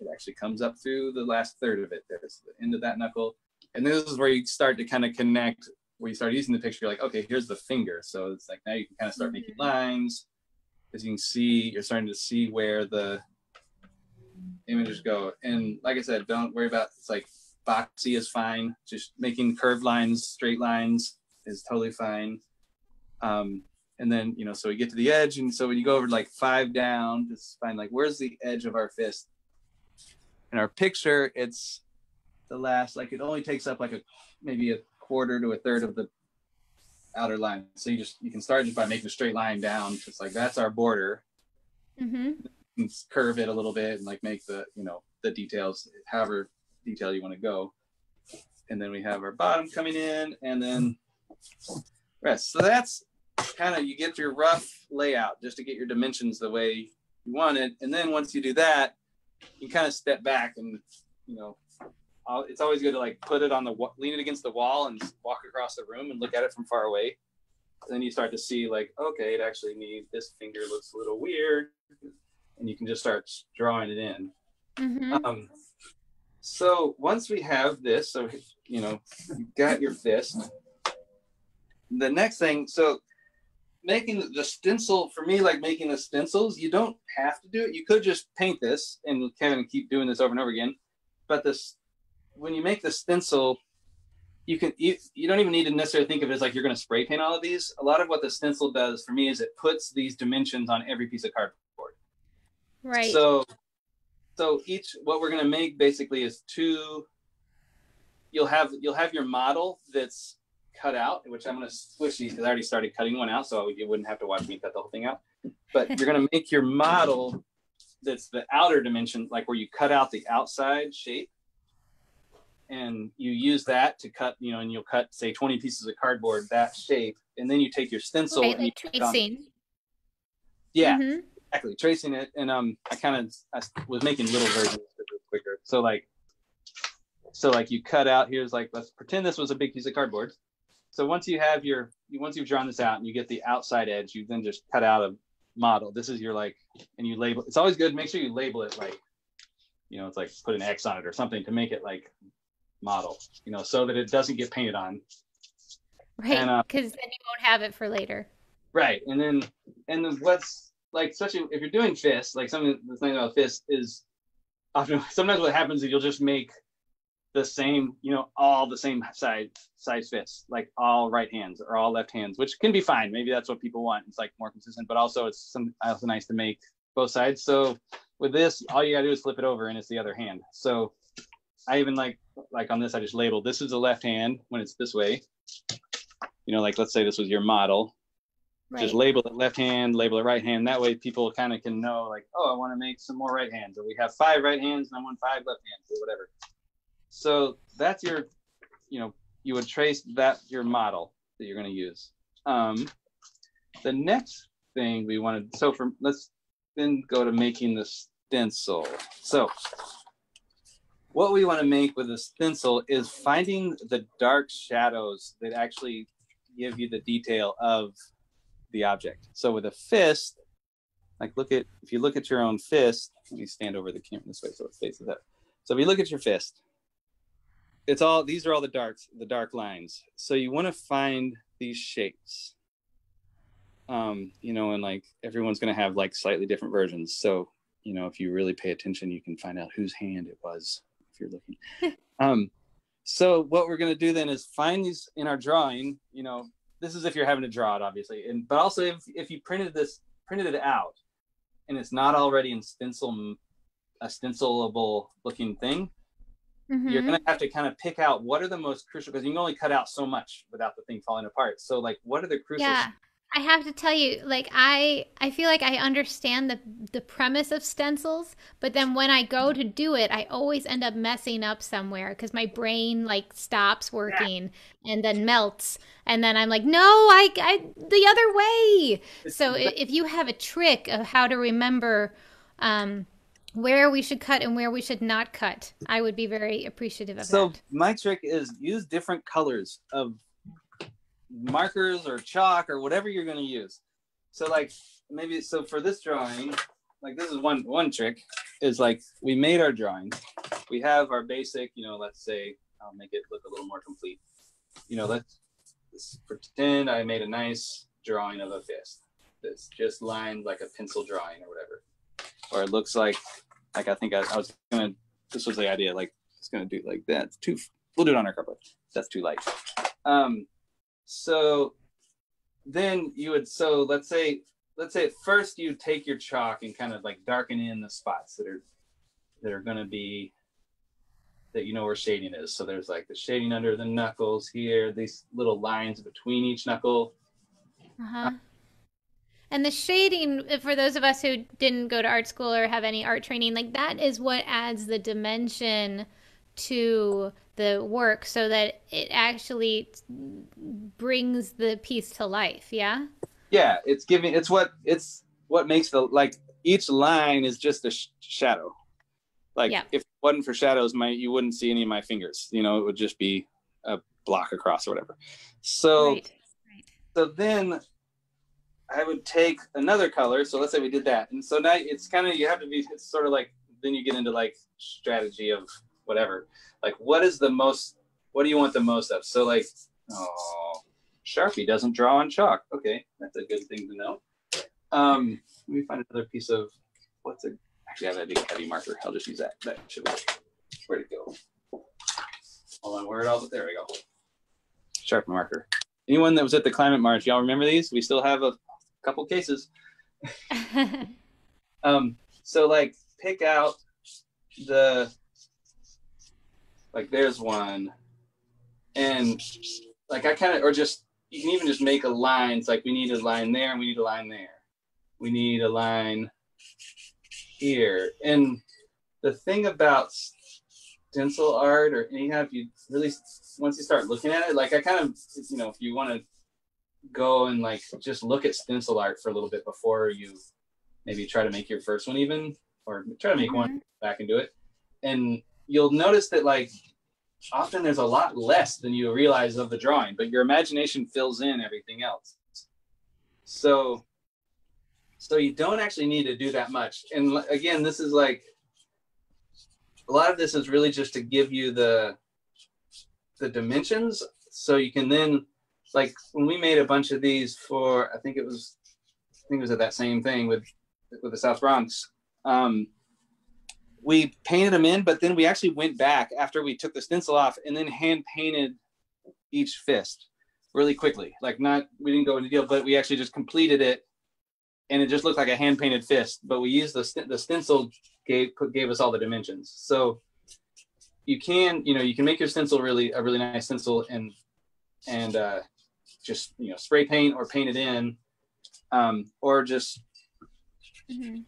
It actually comes up through the last third of it. There's the end of that knuckle. And this is where you start to kind of connect when you start using the picture, you're like, okay, here's the finger. So it's like, now you can kind of start making lines, because you can see, you're starting to see where the images go. And like I said, don't worry about, it's like boxy is fine. Just making curved lines, straight lines is totally fine. Um, and then, you know, so we get to the edge. And so when you go over like five down, just find like, where's the edge of our fist? In our picture, it's the last, like it only takes up like a, maybe a quarter to a third of the outer line. So you just, you can start just by making a straight line down. Just like, that's our border. Mm-hmm. And curve it a little bit and like make the, you know, the details, however detail you want to go. And then we have our bottom coming in and then rest. So that's kind of, you get your rough layout just to get your dimensions the way you want it. And then once you do that, you kind of step back and, you know, it's always good to like put it on the, lean it against the wall and walk across the room and look at it from far away. And then you start to see like, okay, it actually needs, this finger looks a little weird. And you can just start drawing it in. Mm-hmm. Um, so once we have this, so, you know, you've got your fist. The next thing, so making the stencil, for me, like making the stencils, you don't have to do it. You could just paint this and kind of keep doing this over and over again. But this, when you make the stencil, you can you, you don't even need to necessarily think of it as like you're going to spray paint all of these. A lot of what the stencil does for me is it puts these dimensions on every piece of cardboard. Right. So, so each, what we're going to make basically is two. You'll have you'll have your model that's cut out, which I'm going to switch these because I already started cutting one out, so you wouldn't have to watch me cut the whole thing out. But you're going to make your model that's the outer dimension, like where you cut out the outside shape. And you use that to cut, you know, and you'll cut, say, twenty pieces of cardboard that shape, and then you take your stencil. Right, and like you tracing. Yeah, mm-hmm. Exactly, tracing it. And um, I kind of I was making little versions quicker. So like, so like you cut out. Here's like, let's pretend this was a big piece of cardboard. So once you have your, once you've drawn this out and you get the outside edge, you then just cut out a model. This is your like, and you label. It's always good. Make sure you label it like, you know, it's like put an X on it or something to make it like. Model, you know, so that it doesn't get painted on, right? Because uh, then you won't have it for later, right? And then, and then what's like such a, if you're doing fists, like something that's not about fists is often sometimes what happens is you'll just make the same, you know, all the same size size fists, like all right hands or all left hands, which can be fine. Maybe that's what people want. It's like more consistent, but also it's some also nice to make both sides. So with this, all you gotta do is flip it over, and it's the other hand. So I even like. Like on this, I just labeled this is the left hand when it's this way. You know, like let's say this was your model. Right. Just label the left hand, label the right hand. That way people kind of can know like, oh, I want to make some more right hands. Or we have five right hands and I want five left hands or whatever. So that's your, you know, you would trace that your model that you're going to use. Um, the next thing we wanted, so from let's then go to making the stencil. So what we want to make with a stencil is finding the dark shadows that actually give you the detail of the object. So with a fist, like look at, if you look at your own fist, let me stand over the camera this way so it faces up. So if you look at your fist, it's all, these are all the darks, the dark lines. So you want to find these shapes, um, you know, and like everyone's going to have like slightly different versions. So, you know, if you really pay attention, you can find out whose hand it was. You're looking um so what we're going to do then is find these in our drawing. You know, this is if you're having to draw it obviously, and but also if, if you printed this printed it out and it's not already in stencil a stencilable looking thing, mm-hmm. You're going to have to kind of pick out what are the most crucial, because you can only cut out so much without the thing falling apart. So like what are the crucial? Yeah, I have to tell you, like, I, I feel like I understand the, the premise of stencils, but then when I go to do it, I always end up messing up somewhere because my brain, like, stops working and then melts. And then I'm like, no, I, I the other way. So if you have a trick of how to remember um, where we should cut and where we should not cut, I would be very appreciative of so that. So my trick is use different colors of markers or chalk or whatever you're going to use. So like maybe so for this drawing, like this is one one trick is like we made our drawing, we have our basic, you know, let's say I'll make it look a little more complete, you know, let's Let's pretend I made a nice drawing of a fist that's just lined like a pencil drawing or whatever. Or it looks like, like I think I, I was gonna, this was the idea, like it's gonna do like that. It's too, we'll do it on our carpet. That's too light. Um, so then you would, so let's say, let's say at first you take your chalk and kind of like darken in the spots that are, that are gonna be, that you know where shading is. So there's like the shading under the knuckles here, these little lines between each knuckle. Uh-huh. And the shading, for those of us who didn't go to art school or have any art training, like that is what adds the dimension to the work so that it actually brings the piece to life. Yeah. Yeah. It's giving, it's what, it's what makes the, like each line is just a sh shadow. Like yeah. if it wasn't for shadows, my, you wouldn't see any of my fingers, you know, it would just be a block across or whatever. So, right. Right. so then I would take another color. So let's say we did that. And so now it's kind of, you have to be, it's sort of like, then you get into like strategy of whatever, like what is the most, what do you want the most of? So like, oh, Sharpie doesn't draw on chalk. Okay. That's a good thing to know. Um, let me find another piece of what's a, actually I have a big heavy marker. I'll just use that. That should work. Where'd it go? Hold on, where'd it all, there we go. Sharp marker. Anyone that was at the climate march, y'all remember these? We still have a couple cases. um, so like pick out the, like there's one. And like I kind of, or just, you can even just make a line. It's like we need a line there and we need a line there. We need a line here. And the thing about stencil art or anyhow, if you really, once you start looking at it, like I kind of, you know, if you want to go and like, just look at stencil art for a little bit before you maybe try to make your first one even, or try to make one back and do it. And you'll notice that like, often there's a lot less than you realize of the drawing, but your imagination fills in everything else. So, So you don't actually need to do that much. And again, this is like, a lot of this is really just to give you the, the dimensions. So you can then, like when we made a bunch of these for, I think it was, I think it was at that same thing with, with the South Bronx. Um, we painted them in, but then we actually went back after we took the stencil off and then hand painted each fist really quickly. Like not, we didn't go into detail, but we actually just completed it. And it just looked like a hand-painted fist, but we used the, st the stencil gave, gave us all the dimensions. So you can, you know, you can make your stencil really, a really nice stencil and, and uh, just, you know, spray paint or paint it in, um, or just mm-hmm.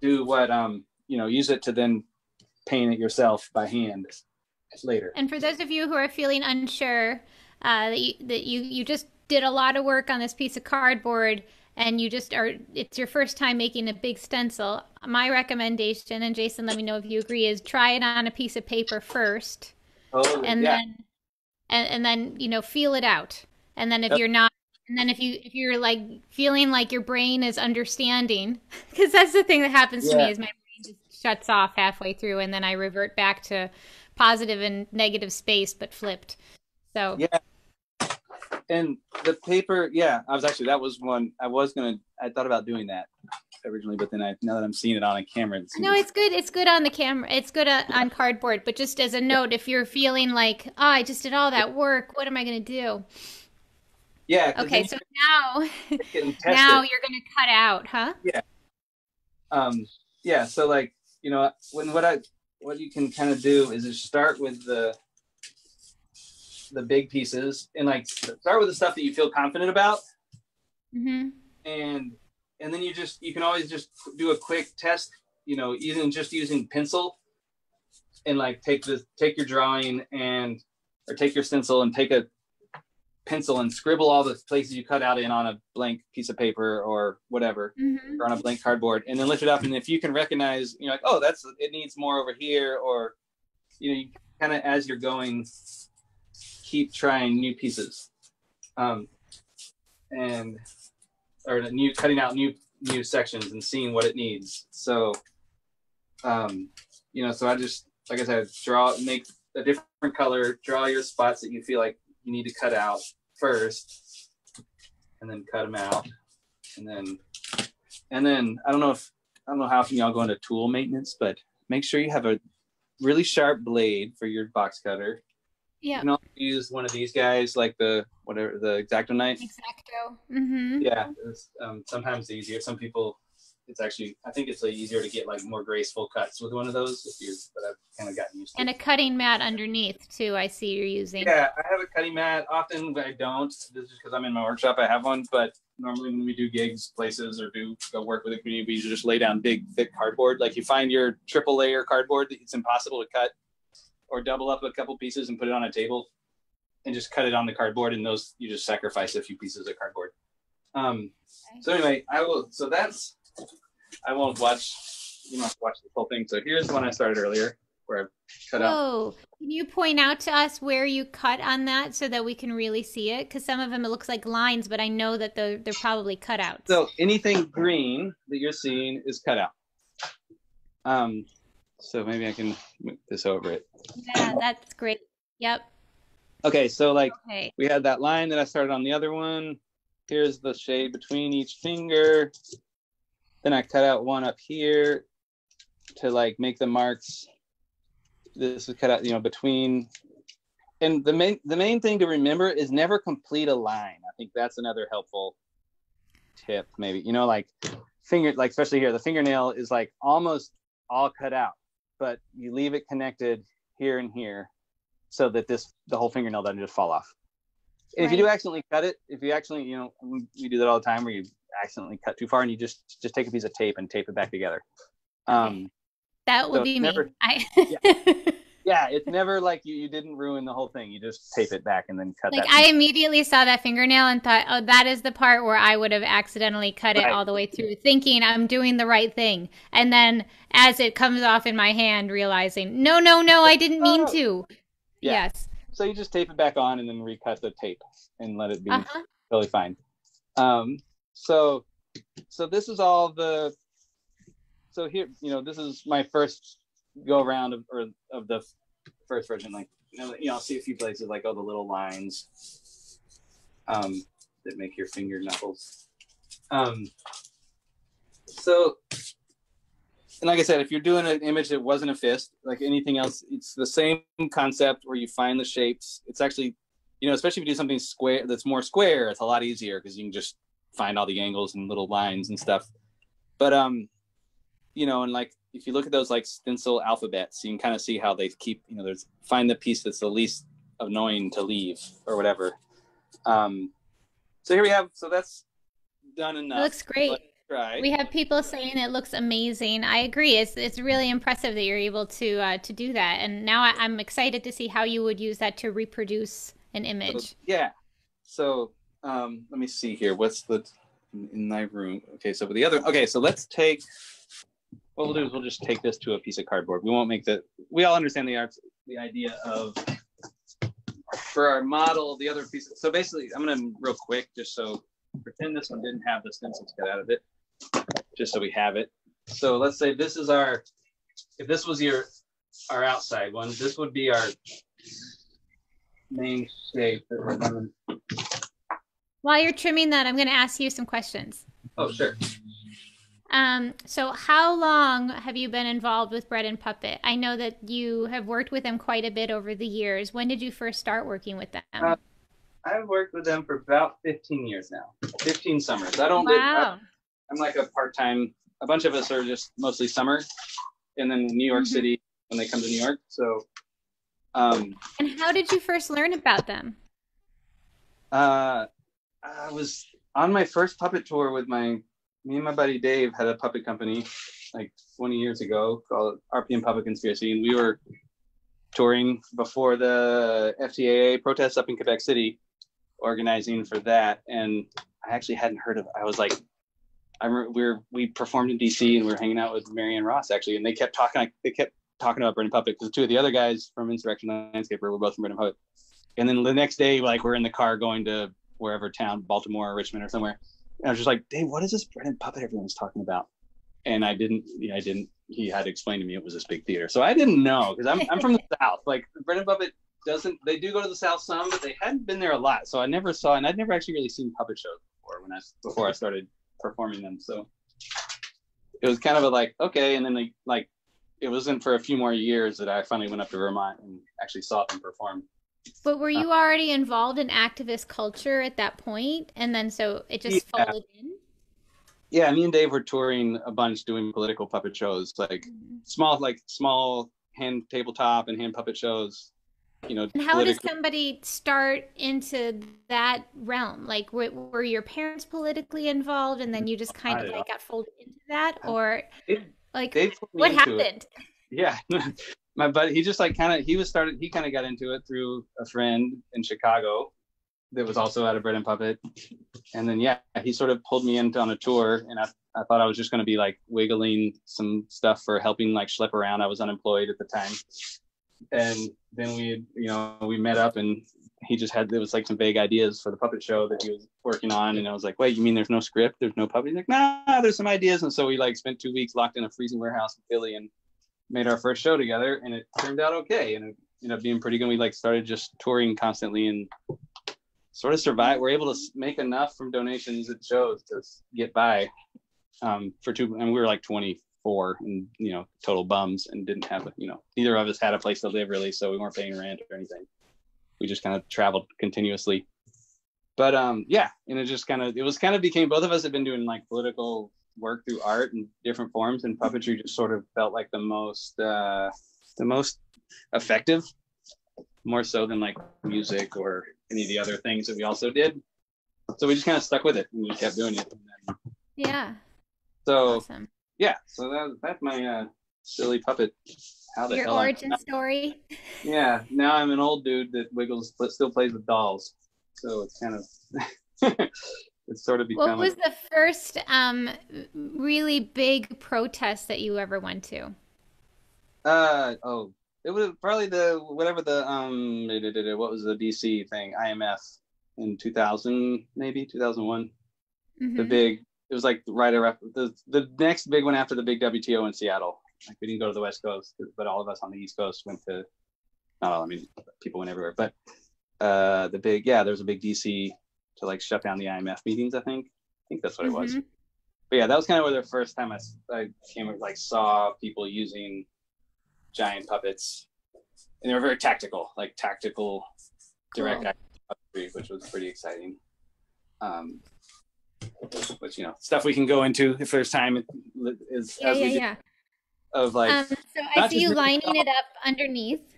do what, um, you know, use it to then paint it yourself by hand later. And for those of you who are feeling unsure uh, that, you, that you, you just did a lot of work on this piece of cardboard, and you just are, it's your first time making a big stencil, my recommendation, and Jason, let me know if you agree, is try it on a piece of paper first. Oh, and yeah. then, and, and then, you know, feel it out. And then if yep. you're not, and then if you, if you're like feeling like your brain is understanding, because that's the thing that happens yeah. to me is my brain just shuts off halfway through and then I revert back to positive and negative space, but flipped. So yeah. And the paper, yeah, I was actually, that was one, I was going to, I thought about doing that originally, but then I, now that I'm seeing it on a camera. It seems... No, it's good. It's good on the camera. It's good on, on cardboard, but just as a note, if you're feeling like, oh, I just did all that work, what am I going to do? Yeah. Okay. So now, now it. You're going to cut out, huh? Yeah. Um, yeah. So like, you know, when, what I, what you can kind of do is just start with the, the big pieces and like start with the stuff that you feel confident about. Mm-hmm. And, and then you just, you can always just do a quick test, you know, even just using pencil and like take the, take your drawing and, or take your stencil and take a pencil and scribble all the places you cut out in on a blank piece of paper or whatever, mm-hmm. or on a blank cardboard, and then lift it up. And if you can recognize, you know, like, oh, that's, it needs more over here. Or, you know, you kind of, as you're going, keep trying new pieces um, and or new cutting out new new sections and seeing what it needs. So, um, you know, so I just, like I said, draw, make a different color, draw your spots that you feel like you need to cut out first and then cut them out. And then, and then I don't know if, I don't know how often y'all go into tool maintenance, but make sure you have a really sharp blade for your box cutter. Yeah. You can also use one of these guys, like the, whatever, the X-Acto knife. X-Acto. Mm-hmm. Yeah. It's, um, sometimes easier. Some people, it's actually, I think it's like easier to get like more graceful cuts with one of those. If you, but I've kind of gotten used to and it. And a cutting mat underneath too, I see you're using. Yeah, I have a cutting mat. Often I don't. This is because I'm in my workshop, I have one. But normally when we do gigs, places, or do go work with a community, we usually just lay down big, thick cardboard. Like you find your triple layer cardboard that it's impossible to cut, or double up a couple pieces and put it on a table and just cut it on the cardboard. And those, you just sacrifice a few pieces of cardboard. Um, okay. So anyway, I will, so that's, I won't watch, you must watch the whole thing. So here's one I started earlier where I cut out. Oh, can you point out to us where you cut on that so that we can really see it? Because some of them, it looks like lines, but I know that they're, they're probably cutouts. So anything green that you're seeing is cut out. Um, so maybe I can move this over it. Yeah, that's great. Yep. Okay, so like okay. we had that line that I started on the other one. Here's the shade between each finger. Then I cut out one up here to like make the marks. This is cut out, you know, between. And the main the main thing to remember is never complete a line. I think that's another helpful tip, maybe. You know, like finger, like especially here, the fingernail is like almost all cut out, but you leave it connected here and here so that this the whole fingernail doesn't just fall off. And right. if you do accidentally cut it, if you actually, you know, we do that all the time where you accidentally cut too far and you just just take a piece of tape and tape it back together. Um, that would so be never, me. I... yeah. yeah, it's never like you, you didn't ruin the whole thing. You just tape it back and then cut like, that. Like I immediately saw that fingernail and thought, oh, that is the part where I would have accidentally cut right. it all the way through, thinking I'm doing the right thing. And then as it comes off in my hand, realizing, no, no, no, I didn't mean oh. to. Yeah. Yes. So you just tape it back on and then recut the tape and let it be uh-huh. totally fine. Um, So, so this is all the, so here, you know, this is my first go around of, or of the first version. Like, you know, you know, I'll see a few places like, oh, the little lines um, that make your finger knuckles. Um, so, and like I said, if you're doing an image that wasn't a fist, like anything else, it's the same concept where you find the shapes. It's actually, you know, especially if you do something square, that's more square, it's a lot easier because you can just find all the angles and little lines and stuff. But um you know, and like if you look at those like stencil alphabets, you can kind of see how they keep, you know, there's find the piece that's the least annoying to leave or whatever. Um so here we have, so that's done enough. It looks great. We have people saying it looks amazing. I agree. It's it's really impressive that you're able to uh to do that. And now I, I'm excited to see how you would use that to reproduce an image. So, yeah. So Um, let me see here. What's the in, in my room? Okay, so with the other. Okay, so let's take. What we'll do is we'll just take this to a piece of cardboard. We won't make the. We all understand the arts, the idea of for our model the other piece. So basically, I'm gonna real quick just so pretend this one didn't have the stencils cut out of it, just so we have it. So let's say this is our. If this was your our outside one, this would be our main shape that we're doing. While you're trimming that, I'm going to ask you some questions. Oh, sure. Um, so how long have you been involved with Bread and Puppet? I know that you have worked with them quite a bit over the years. When did you first start working with them? Uh, I've worked with them for about fifteen years now, fifteen summers. I don't wow. live, I, I'm like a part-time, a bunch of us are just mostly summer and then New York mm-hmm. City when they come to New York. So. Um, and how did you first learn about them? Uh. I was on my first puppet tour with my, me and my buddy Dave had a puppet company like twenty years ago called R P M Public Conspiracy. And we were touring before the F T A A protests up in Quebec City, organizing for that. And I actually hadn't heard of, I was like, I remember we were, we performed in D C and we were hanging out with Marianne Ross actually. And they kept talking, like, they kept talking about Bread and Puppet because two of the other guys from Insurrection Landscaper were both from Bread and Puppet. And then the next day, like we're in the car going to wherever town, Baltimore or Richmond or somewhere. And I was just like, Dave, what is this Bread and Puppet everyone's talking about? And I didn't, you know, I didn't, he had explained to me it was this big theater. So I didn't know, because I'm, I'm from the South. Like Bread and Puppet doesn't, they do go to the South some, but they hadn't been there a lot. So I never saw, and I'd never actually really seen puppet shows before when I, before I started performing them. So it was kind of a like, okay. And then they, like, it wasn't for a few more years that I finally went up to Vermont and actually saw them perform. But were you already involved in activist culture at that point? And then so it just yeah. folded in? Yeah, me and Dave were touring a bunch doing political puppet shows, like mm-hmm. small, like small hand tabletop and hand puppet shows, you know. And how political. Does somebody start into that realm? Like, were, were your parents politically involved and then you just kind Not of like all. got folded into that? Or it, like, what happened? It. Yeah. My buddy, he just like kind of, he was started, he kind of got into it through a friend in Chicago that was also out of Bread and Puppet. And then, yeah, he sort of pulled me in on a tour, and I, I thought I was just going to be like wiggling some stuff for helping like schlep around. I was unemployed at the time. And then we, you know, we met up, and he just had, there was like some vague ideas for the puppet show that he was working on. And I was like, wait, you mean there's no script? There's no puppet? He's like, nah, there's some ideas. And so we like spent two weeks locked in a freezing warehouse in Philly and made our first show together, and it turned out okay, and it ended up being pretty good. We like started just touring constantly and sort of survived. We're able to make enough from donations at shows to get by um, for two, and we were like twenty-four and, you know, total bums, and didn't have, you know, neither of us had a place to live really, so we weren't paying rent or anything. We just kind of traveled continuously. But um, yeah, and it just kind of, it was kind of became, both of us had been doing like political work through art in different forms, and puppetry just sort of felt like the most uh the most effective, more so than like music or any of the other things that we also did. So we just kind of stuck with it and we kept doing it. Yeah. So awesome. Yeah, so that, that's my uh silly puppet how the your hell origin I'm, story. Yeah, now I'm an old dude that wiggles but still plays with dolls, so it's kind of It's sort of become. What was the first um, really big protest that you ever went to? Uh oh, it was probably the whatever the um what was the D C thing, I M F in two thousand, maybe two thousand one. Mm-hmm. The big, it was like right around the the next big one after the big W T O in Seattle. Like, we didn't go to the West Coast, but all of us on the East Coast went to. Not all, I mean, people went everywhere, but uh, the big yeah, there was a big D C. To like shut down the I M F meetings, I think. I think that's what it was. Mm-hmm. But yeah, that was kind of where the first time I, I came like saw people using giant puppets, and they were very tactical, like tactical direct cool. action puppetry, which was pretty exciting. Um, which, you know, stuff we can go into if there's time. Is, yeah, as yeah, we yeah. Do, of like. Um, so I see you lining really it up underneath.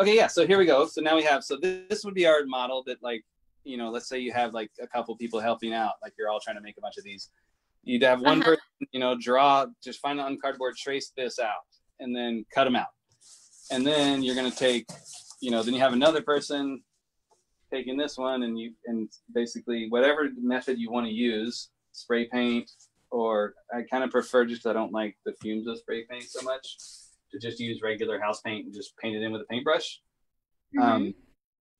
Okay, yeah. So here we go. So now we have. So this, this would be our model that like. You know, let's say you have like a couple people helping out, like you're all trying to make a bunch of these. You'd have one uh-huh. person, you know, draw, just find it on cardboard, trace this out, and then cut them out. And then you're going to take, you know, then you have another person taking this one, and you, and basically whatever method you want to use, spray paint, or I kind of prefer, just, I don't like the fumes of spray paint so much, to just use regular house paint and just paint it in with a paintbrush. Mm-hmm. Um,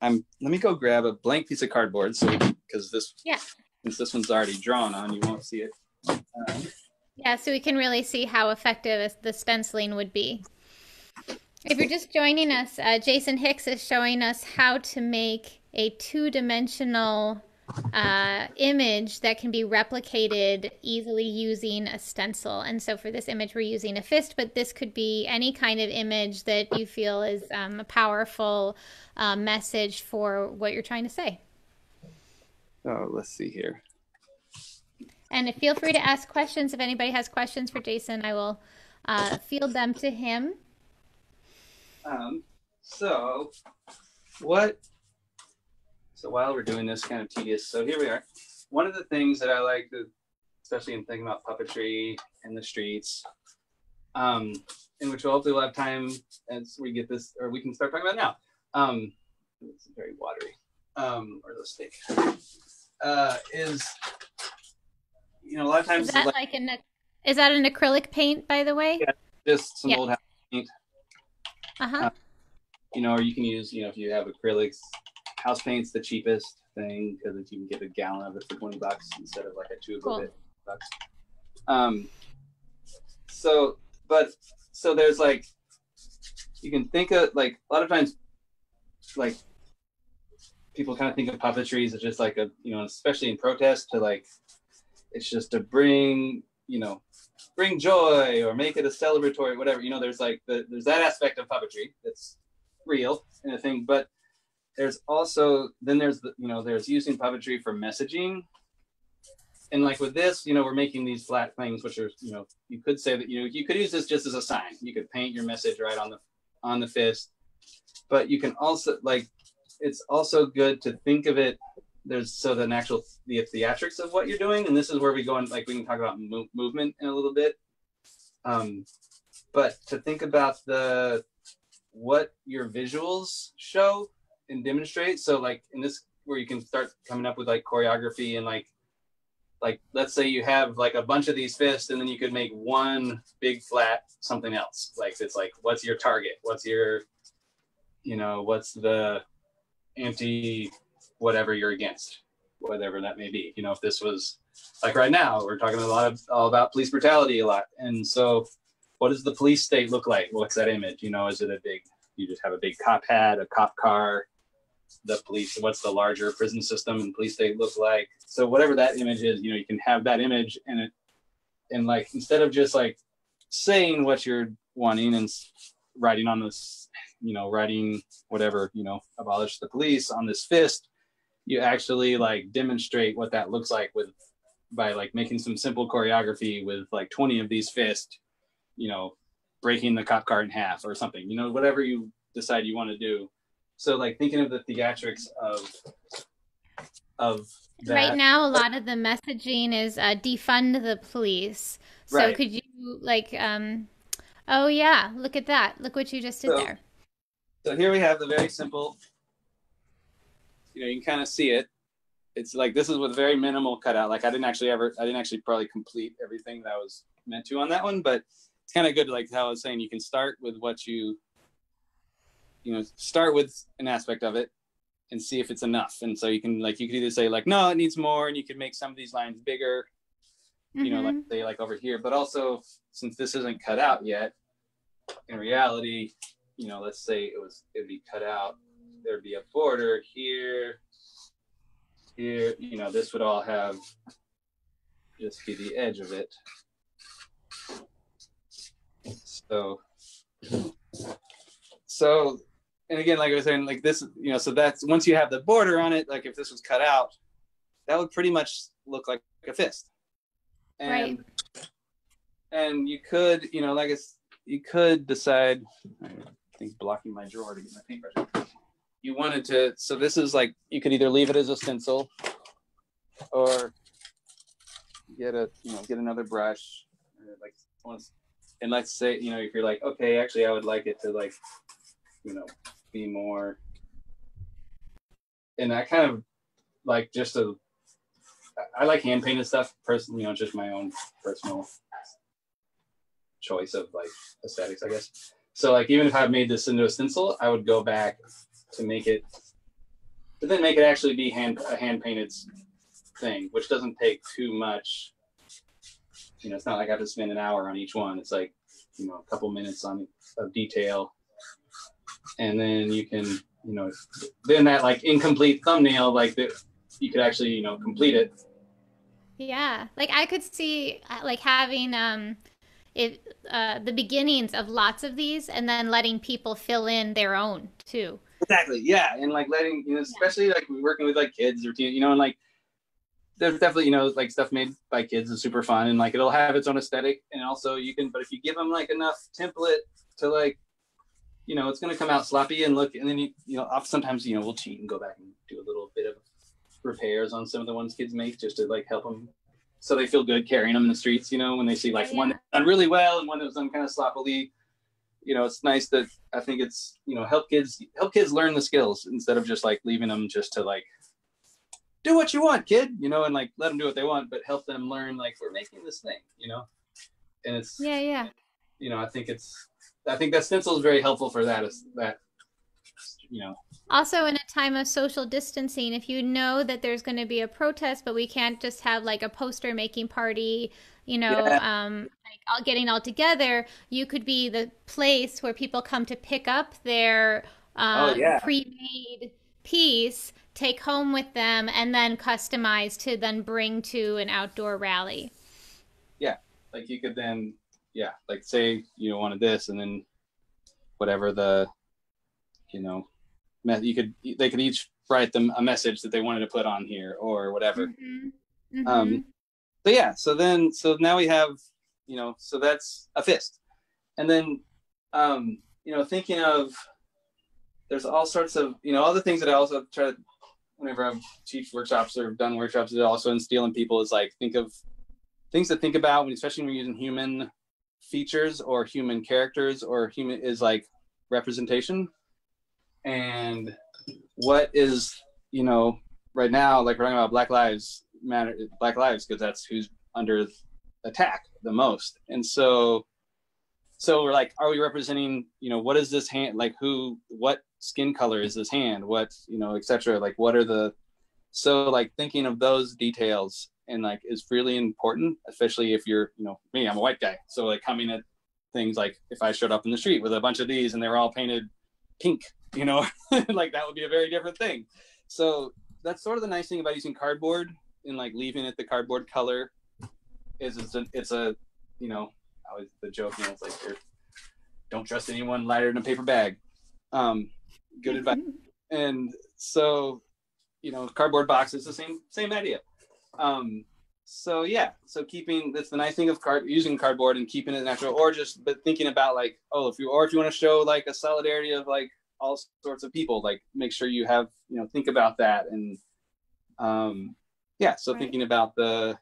I'm, let me go grab a blank piece of cardboard, so because this yeah. since this one's already drawn on, you won't see it. Um, yeah, so we can really see how effective the stenciling would be. If you're just joining us, uh, Jason Hicks is showing us how to make a two-dimensional uh, image that can be replicated easily using a stencil. And so for this image, we're using a fist, but this could be any kind of image that you feel is um, a powerful uh, message for what you're trying to say. Oh, let's see here. And feel free to ask questions. If anybody has questions for Jason, I will uh, field them to him. Um, so what... So while we're doing this, kind of tedious, so here we are. One of the things that I like, to, especially in thinking about puppetry and the streets, um, in which we'll hopefully we'll have time as we get this, or we can start talking about it now. Um, it's very watery, um, or the steak, uh, is, you know, a lot of times- Is that like, like an, is that an acrylic paint, by the way? Yeah, just some yeah. old house paint. Uh-huh. Uh, you know, or you can use, you know, if you have acrylics, house paint's the cheapest thing because you can get a gallon of it for twenty bucks instead of like a tube cool. of it. Bucks. Um, so, but, so there's like, you can think of like a lot of times like people kind of think of puppetry as just like a, you know, especially in protest, to like, it's just to bring, you know, bring joy or make it a celebratory, whatever, you know, there's like, the, there's that aspect of puppetry that's real and a thing, but there's also, then there's, the, you know, there's using puppetry for messaging. And like with this, you know, we're making these flat things, which are, you know, you could say that, you know, you could use this just as a sign. You could paint your message right on the, on the fist, but you can also like, it's also good to think of it. There's so the actual, the theatrics of what you're doing. And this is where we go in, like, we can talk about mo movement in a little bit. Um, but to think about the, what your visuals show and demonstrate. So like in this, where you can start coming up with like choreography and like, like, let's say you have like a bunch of these fists and then you could make one big flat something else. Like, it's like, what's your target? What's your, you know, what's the anti whatever you're against, whatever that may be. You know, if this was like right now, we're talking a lot of, all about police brutality a lot. And so what does the police state look like? What's that image? You know, is it a big, you just have a big cop hat, a cop car, the police, what's the larger prison system and police state look like? So whatever that image is, you know, you can have that image and it, and like, instead of just like saying what you're wanting and writing on this, you know, writing whatever, you know, abolish the police on this fist, you actually like demonstrate what that looks like with, by like making some simple choreography with like twenty of these fists, you know, breaking the cop car in half or something, you know, whatever you decide you want to do. So like thinking of the theatrics of, of that. Right now, a lot of the messaging is uh, defund the police. So right. Could you like, um, oh yeah, look at that. Look what you just did so, there. So here we have the very simple, you know, you can kind of see it. It's like, this is with very minimal cutout. Like I didn't actually ever, I didn't actually probably complete everything that I was meant to on that one, but it's kind of good. Like how I was saying, you can start with what you, you know, start with an aspect of it and see if it's enough. And so you can like, you could either say like, no, it needs more. And you could make some of these lines bigger, mm-hmm. you know, like say like over here, but also since this isn't cut out yet in reality, you know, let's say it was, it'd be cut out. There'd be a border here, here, you know, this would all have just be the edge of it. So, so, and again, like I was saying, like this, you know, so that's, once you have the border on it, like if this was cut out, that would pretty much look like a fist. And, right. And you could, you know, like it's, you could decide, I think blocking my drawer to get my paintbrush out. You wanted to, so this is like, you could either leave it as a stencil or get a, you know, get another brush. Like once, and let's say, you know, if you're like, okay, actually I would like it to like, you know, be more, and I kind of like just a, I like hand painted stuff personally, you know, just my own personal choice of like aesthetics, I guess. So like, even if I made this into a stencil, I would go back to make it, to then make it actually be hand, a hand painted thing, which doesn't take too much. You know, it's not like I have to spend an hour on each one. It's like, you know, a couple minutes on of detail. And then you can, you know, then that like incomplete thumbnail, like that you could actually, you know, complete it. Yeah. Like I could see like having um, it, uh, the beginnings of lots of these and then letting people fill in their own too. Exactly. Yeah. And like letting, you know, especially like working with like kids or teen, you know, and like, there's definitely, you know, like stuff made by kids is super fun and like it'll have its own aesthetic. And also you can, but if you give them like enough template to like, you know, it's going to come out sloppy and look, and then, you, you know, sometimes, you know, we'll cheat and go back and do a little bit of repairs on some of the ones kids make just to like help them. So they feel good carrying them in the streets, you know, when they see like yeah. one that's done really well and one that was done kind of sloppily, you know, it's nice that I think it's, you know, help kids, help kids learn the skills instead of just like leaving them just to like, do what you want, kid, you know, and like let them do what they want, but help them learn like we're making this thing, you know, and it's yeah, yeah, you know, I think it's, I think that stencil is very helpful for that. Is that, you know, also in a time of social distancing, if you know that there's going to be a protest, but we can't just have like a poster making party, you know, yeah. um, like all getting all together, you could be the place where people come to pick up their um, oh, yeah. pre-made piece, take home with them, and then customize to then bring to an outdoor rally. Yeah, like you could then, yeah, like say you wanted this, and then whatever the, you know, you could they could each write them a message that they wanted to put on here or whatever. Mm-hmm. Mm-hmm. Um, so yeah, so then so now we have, you know, so that's a fist, and then um, you know, thinking of, there's all sorts of, you know, other things that I also try to, whenever I've teach workshops or done workshops that also instill in people is like, think of things to think about when, especially when you're using human features or human characters or human, is like representation. And what is, you know, right now, like we're talking about Black Lives Matter, Black Lives, because that's who's under attack the most. And so, so we're like, are we representing, you know, what is this hand, like who, what skin color is this hand? What, you know, et cetera, like what are the, so like thinking of those details and like is really important, especially if you're, you know, me, I'm a white guy. So like coming at things like if I showed up in the street with a bunch of these and they were all painted pink, you know, like that would be a very different thing. So that's sort of the nice thing about using cardboard and like leaving it the cardboard color is it's a, it's a you know, always the joke, you know, it's like, don't trust anyone lighter than a paper bag. Um, good advice. And so, you know, cardboard boxes, the same same idea. Um, so yeah, so keeping, that's the nice thing of card using cardboard and keeping it natural, or just but thinking about like, oh, if you or if you want to show like a solidarity of like all sorts of people, like make sure you have, you know, think about that. And um, yeah, so right. Thinking about the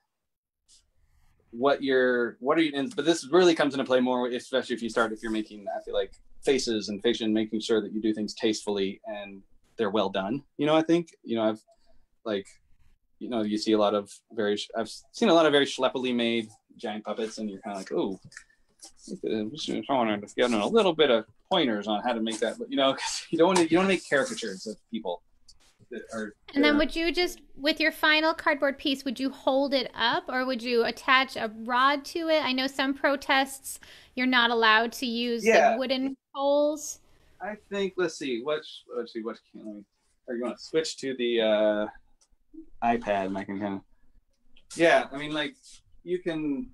what you're what are you in, but this really comes into play more, especially if you start if you're making, I feel like, faces and fiction, making sure that you do things tastefully and they're well done. You know, I think, you know, I've like, you know, you see a lot of very I've seen a lot of very schleppily made giant puppets, and you're kind of like, oh, I'm just trying to get a little bit of pointers on how to make that, you know, because you don't want to you don't want to make caricatures of people that are, and then would you just, with your final cardboard piece, would you hold it up or would you attach a rod to it? I know some protests you're not allowed to use yeah. the wooden poles. I think, let's see, what, let's see, what can we, are you going to switch to the uh, iPad and I can kind of, yeah, I mean, like you can,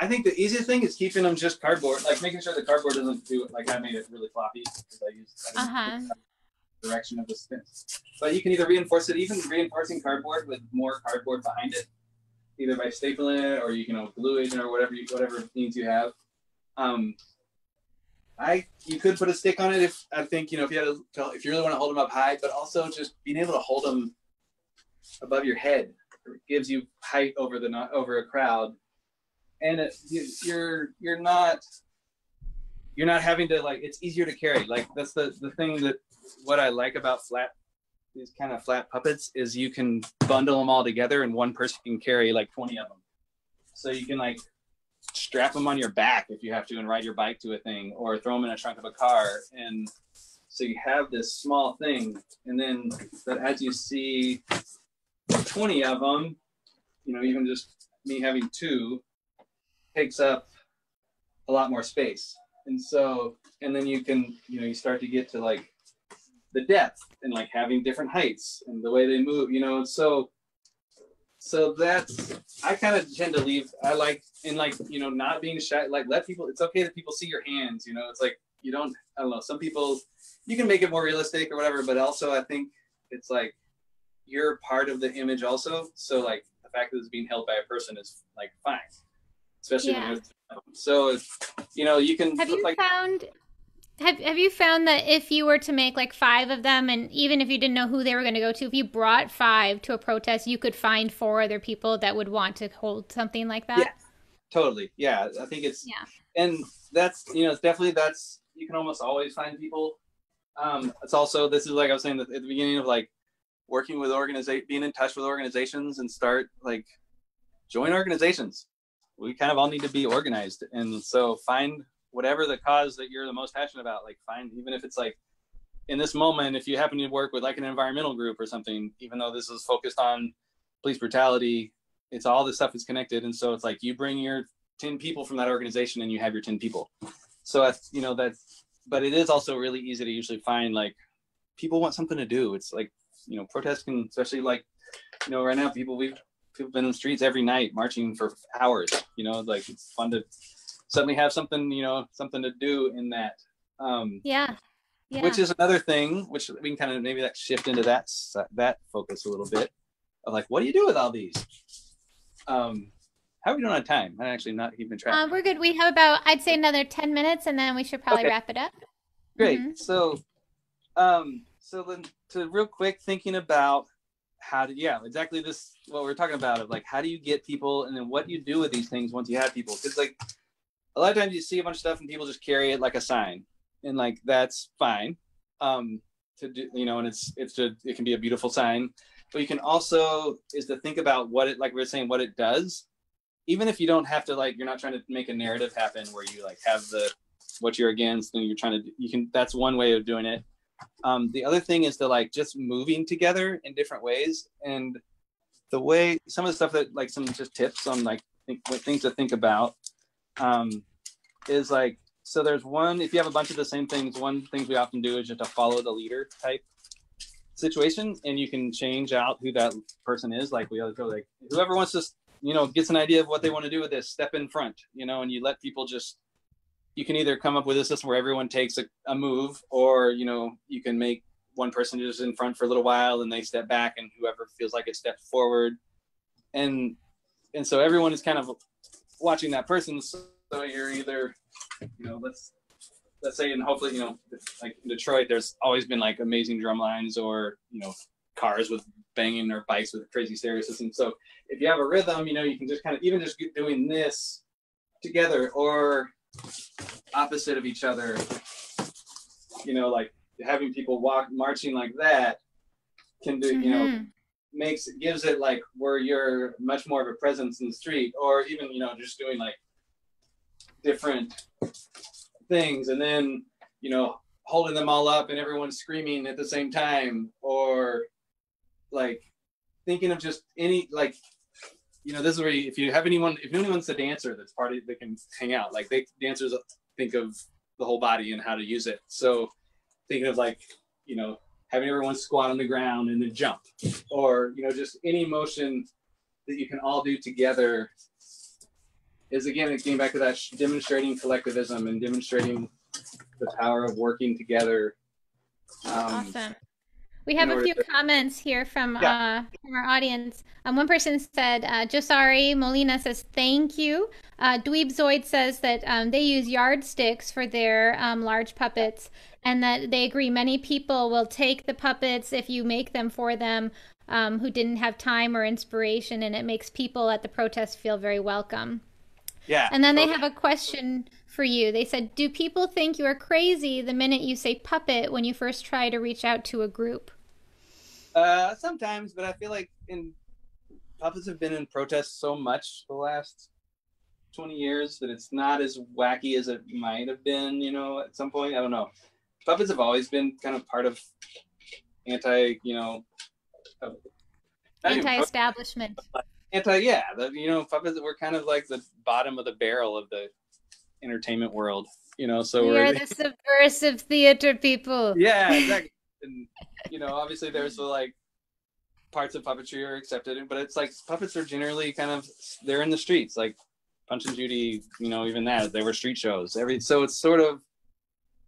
I think the easiest thing is keeping them just cardboard, like making sure the cardboard doesn't do it, like I made it really floppy because I used uh-huh. direction of the spin. But you can either reinforce it, even reinforcing cardboard with more cardboard behind it, either by stapling it or you can, you know, glue it or whatever you, whatever means you have. Um, I you could put a stick on it if I think, you know, if you had to, if you really want to hold them up high, but also just being able to hold them above your head gives you height over the not over a crowd, and it, you're you're not you're not having to like it's easier to carry. Like that's the the thing that what I like about flat these kind of flat puppets is you can bundle them all together and one person can carry like twenty of them. So you can like strap them on your back if you have to and ride your bike to a thing or throw them in a trunk of a car. And so you have this small thing, and then that as you see twenty of them, you know, even just me having two takes up a lot more space. And so, and then you can, you know, you start to get to like the depth and like having different heights and the way they move, you know, so so that's, I kind of tend to leave, I like, and like, you know, not being shy, like let people, it's okay that people see your hands, you know, it's like, you don't, I don't know, some people, you can make it more realistic or whatever, but also I think it's like, you're part of the image also, so like, the fact that it's being held by a person is like, fine, especially yeah. when it's, so it's, you know, you can- Have you like, found- Have Have you found that if you were to make like five of them, and even if you didn't know who they were going to go to, if you brought five to a protest, you could find four other people that would want to hold something like that? Yeah, totally. Yeah, I think it's yeah, and that's you know it's definitely that's you can almost always find people. Um, it's also this is like I was saying at the beginning of like working with organization, being in touch with organizations, and start like join organizations. We kind of all need to be organized, and so find. Whatever the cause that you're the most passionate about, like find, even if it's like in this moment, if you happen to work with like an environmental group or something, even though this is focused on police brutality, it's all this stuff is connected. And so it's like, you bring your ten people from that organization and you have your ten people. So that's, you know, that's, but it is also really easy to usually find like people want something to do. It's like, you know, protesting, especially like, you know, right now, people, we've people been in the streets every night marching for hours, you know, like it's fun to suddenly have something, you know, something to do in that. Um, yeah. yeah. Which is another thing, which we can kind of maybe that shift into that, that focus a little bit of like, what do you do with all these? Um, how are we doing on time? I'm actually not even tracking. Uh, we're good. We have about, I'd say another ten minutes and then we should probably okay. wrap it up. Great. Mm-hmm. So, um, so then to real quick thinking about how to, yeah, exactly this, what we're talking about of like, how do you get people and then what do you do with these things once you have people? Cause like a lot of times you see a bunch of stuff and people just carry it like a sign and like, that's fine um, to do, you know, and it's, it's, to, it can be a beautiful sign, but you can also is to think about what it, like we were saying, what it does, even if you don't have to, like, you're not trying to make a narrative happen where you like have the, what you're against and you're trying to, you can, that's one way of doing it. Um, the other thing is to like just moving together in different ways. And the way some of the stuff that like some just tips on like think, what things to think about um, is like, so there's one, if you have a bunch of the same things, one thing we often do is just to follow the leader type situation. And you can change out who that person is. Like we always go like, whoever wants to, you know, gets an idea of what they want to do with this, step in front, you know, and you let people just, you can either come up with a system where everyone takes a, a move or, you know, you can make one person just in front for a little while and they step back and whoever feels like it steps forward. And, and so everyone is kind of watching that person. So you're either, you know, let's, let's say, and hopefully, you know, like in Detroit, there's always been like amazing drum lines or, you know, cars with banging or bikes with crazy stereo systems. So if you have a rhythm, you know, you can just kind of even just get doing this together or opposite of each other, you know, like having people walk marching like that can do, mm-hmm. you know, makes gives it like where you're much more of a presence in the street, or even, you know, just doing like different things and then, you know, holding them all up and everyone screaming at the same time, or like thinking of just any like, you know, this is where you, if you have anyone, if anyone's a dancer that's party, they can hang out. Like they dancers think of the whole body and how to use it. So thinking of like, you know, having everyone squat on the ground and then jump, or, you know, just any motion that you can all do together is again, it came back to that demonstrating collectivism and demonstrating the power of working together. Um, awesome. We have a few to... comments here from, yeah. uh, from our audience. Um, one person said, uh, Josari Molina says, thank you. Uh, Dweebzoid says that um, they use yardsticks for their um, large puppets and that they agree many people will take the puppets if you make them for them um, who didn't have time or inspiration, and it makes people at the protest feel very welcome. Yeah. And then they have a question for you. They said, do people think you are crazy the minute you say puppet when you first try to reach out to a group? Uh, sometimes, but I feel like in puppets have been in protest so much the last twenty years that it's not as wacky as it might have been, you know, at some point. I don't know. Puppets have always been kind of part of anti, you know, uh, anti-establishment. Anti, yeah, the, you know, puppets were kind of like the bottom of the barrel of the entertainment world, you know, so we we're are the subversive theater people. Yeah, exactly. And, you know, obviously there's the, like parts of puppetry are accepted, but it's like puppets are generally kind of, they're in the streets, like Punch and Judy, you know, even that, they were street shows. Every So it's sort of,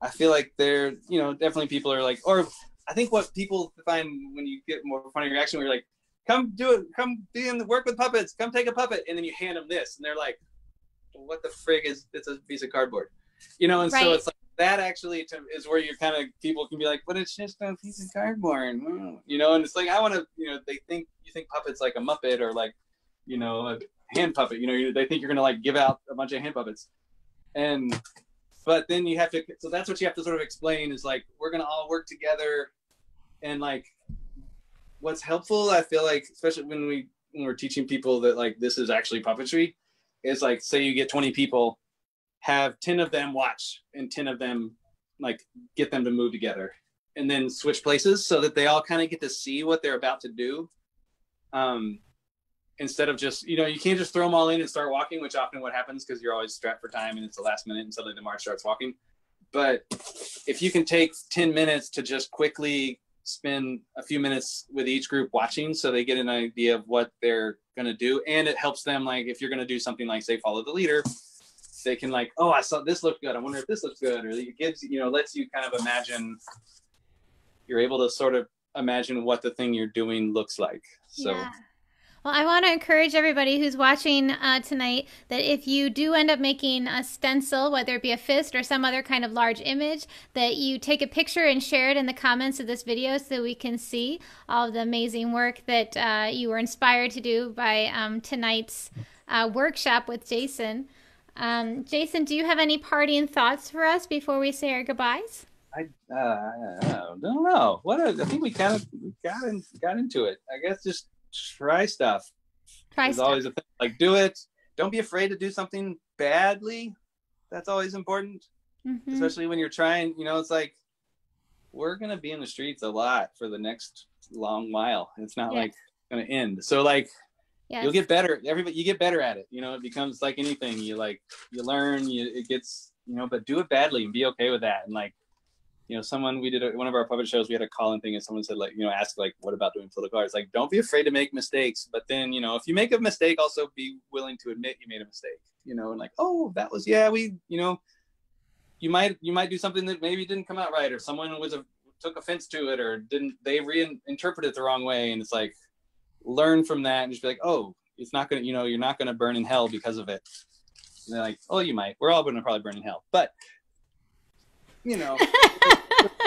I feel like they're, you know, definitely people are like, or I think what people find when you get more funny reaction, where you're like, come do it, come be in the work with puppets, come take a puppet. And then you hand them this and they're like, what the frig is, it's a piece of cardboard, you know? And right. so it's like, that actually is where you're kind of, people can be like, but it's just a piece of cardboard, you know? And it's like, I want to, you know, they think, you think puppets like a Muppet or like, you know, a hand puppet, you know, they think you're going to like give out a bunch of hand puppets. And, but then you have to, so that's what you have to sort of explain is like, we're going to all work together. And like, what's helpful, I feel like, especially when, we, when we're teaching people that like, this is actually puppetry, is like, say you get twenty people, have ten of them watch and ten of them like get them to move together and then switch places so that they all kind of get to see what they're about to do. Um, instead of just, you know, you can't just throw them all in and start walking, which often what happens because you're always strapped for time and it's the last minute and suddenly the march starts walking. But if you can take ten minutes to just quickly spend a few minutes with each group watching, so they get an idea of what they're going to do. And it helps them, like, if you're going to do something like, say, follow the leader, they can like, oh, I saw this looked good, I wonder if this looks good. Or it gives, you know, lets you kind of imagine, you're able to sort of imagine what the thing you're doing looks like. So. Yeah. Well, I want to encourage everybody who's watching uh, tonight that if you do end up making a stencil, whether it be a fist or some other kind of large image, that you take a picture and share it in the comments of this video so that we can see all of the amazing work that uh, you were inspired to do by um, tonight's uh, workshop with Jason. Um, Jason, do you have any parting thoughts for us before we say our goodbyes? I, uh, I don't know. What a, I think we kind of got, in, got into it. I guess just try stuff. Try There's stuff. Always a thing. Like, do it. Don't be afraid to do something badly. That's always important, mm-hmm. especially when you're trying. You know, it's like, we're going to be in the streets a lot for the next long while. It's not yes. like going to end. So like, yes. you'll get better. Everybody, you get better at it. You know, it becomes like anything. You like, you learn. You it gets. You know, but do it badly and be okay with that. And like, you know, someone, we did a, one of our puppet shows, we had a call-in thing, and someone said, like, you know, ask, like, what about doing political arts? Like, don't be afraid to make mistakes. But then, you know, if you make a mistake, also be willing to admit you made a mistake, you know, and like, oh, that was, yeah, we, you know, you might, you might do something that maybe didn't come out right, or someone was, a, took offense to it, or didn't, they reinterpreted it the wrong way. And it's like, learn from that and just be like, oh, it's not going to, you know, you're not going to burn in hell because of it. And they're like, oh, you might, we're all going to probably burn in hell, but you know,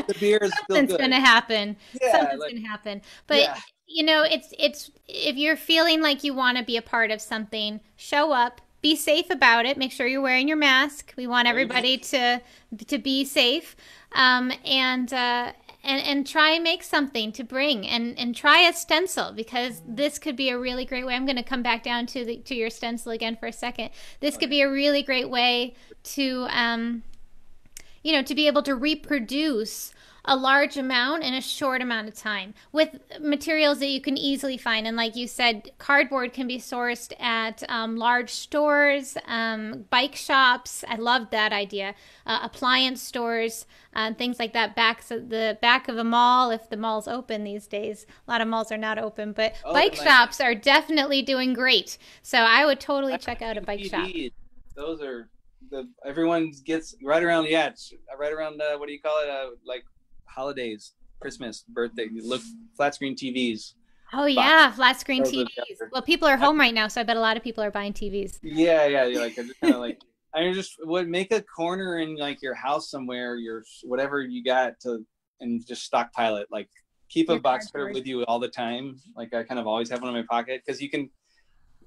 the beer is still something's good. gonna happen yeah, something's like, gonna happen but yeah. you know, it's it's if you're feeling like you want to be a part of something, show up, be safe about it, make sure you're wearing your mask. We want everybody to to be safe, um and uh and and try and make something to bring, and and try a stencil, because this could be a really great way. I'm going to come back down to the to your stencil again for a second. This could be a really great way to um you know, to be able to reproduce a large amount in a short amount of time with materials that you can easily find. And like you said, cardboard can be sourced at um, large stores, um, bike shops. I love that idea. Uh, appliance stores, uh, things like that. Backs of the back of a mall, if the mall's open these days. A lot of malls are not open, but oh, bike like shops are definitely doing great. So I would totally check out a bike shop. Those are... The, everyone gets right around the edge, right around uh, what do you call it? Uh, like holidays, Christmas, birthday. You look, flat screen T Vs. Oh yeah, flat screen T Vs. Well, people are home right now, so I bet a lot of people are buying T Vs. Yeah, yeah, you're like, I'm just kind of like, I just would make a corner in like your house somewhere, your whatever you got to, and just stockpile it. Like keep a your box cutter with you all the time. Like I kind of always have one in my pocket because you can.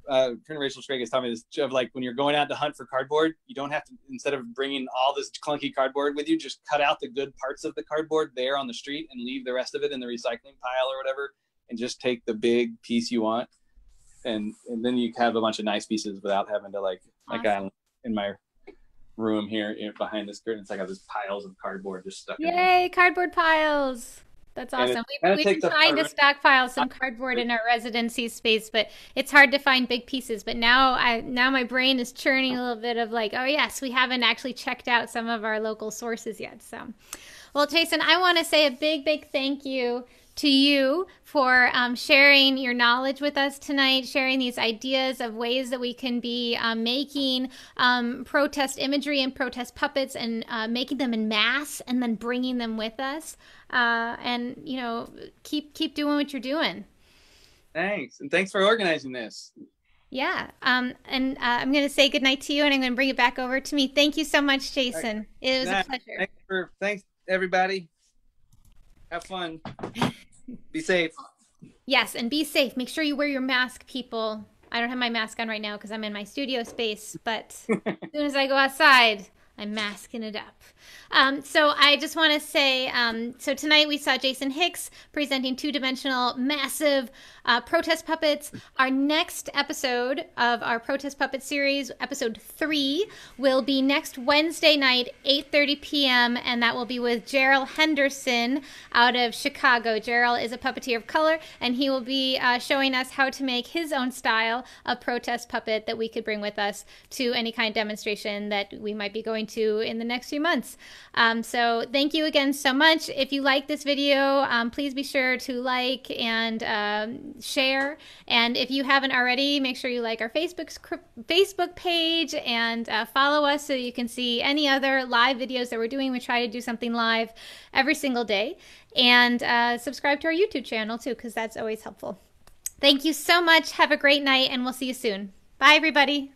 Uh, Rachel Scraig has taught me this of like when you're going out to hunt for cardboard, you don't have to, instead of bringing all this clunky cardboard with you, just cut out the good parts of the cardboard there on the street and leave the rest of it in the recycling pile or whatever, and just take the big piece you want, and and then you have a bunch of nice pieces without having to like awesome. like I'm in my room here in, behind this curtain, it's like I have these piles of cardboard just stuck. Yay, in cardboard piles. That's awesome. We've, we've been trying to stockpile some cardboard in our residency space, but it's hard to find big pieces. But now I now my brain is churning a little bit of like, oh, yes, we haven't actually checked out some of our local sources yet. So, well, Jason, I want to say a big, big thank you to you for um, sharing your knowledge with us tonight, sharing these ideas of ways that we can be um, making um, protest imagery and protest puppets, and uh, making them in mass and then bringing them with us. Uh, and, you know, keep keep doing what you're doing. Thanks. And thanks for organizing this. Yeah. Um, and uh, I'm going to say goodnight to you, and I'm going to bring it back over to me. Thank you so much, Jason. Right. It was nah, a pleasure. Thanks, for, thanks, everybody. Have fun. Be safe. Yes, and be safe. Make sure you wear your mask, people. I don't have my mask on right now because I'm in my studio space, but as soon as I go outside, I'm masking it up. Um, so I just want to say, um, so tonight we saw Jason Hicks presenting two-dimensional, massive uh, protest puppets. Our next episode of our protest puppet series, episode three, will be next Wednesday night, eight thirty p m, and that will be with Gerald Henderson out of Chicago. Gerald is a puppeteer of color, and he will be uh, showing us how to make his own style of protest puppet that we could bring with us to any kind of demonstration that we might be going going to in the next few months. Um, so thank you again so much. If you like this video, um, please be sure to like and um, share. And if you haven't already, make sure you like our Facebook's, Facebook page and uh, follow us so you can see any other live videos that we're doing. We try to do something live every single day. And uh, subscribe to our YouTube channel too, because that's always helpful. Thank you so much. Have a great night, and we'll see you soon. Bye, everybody.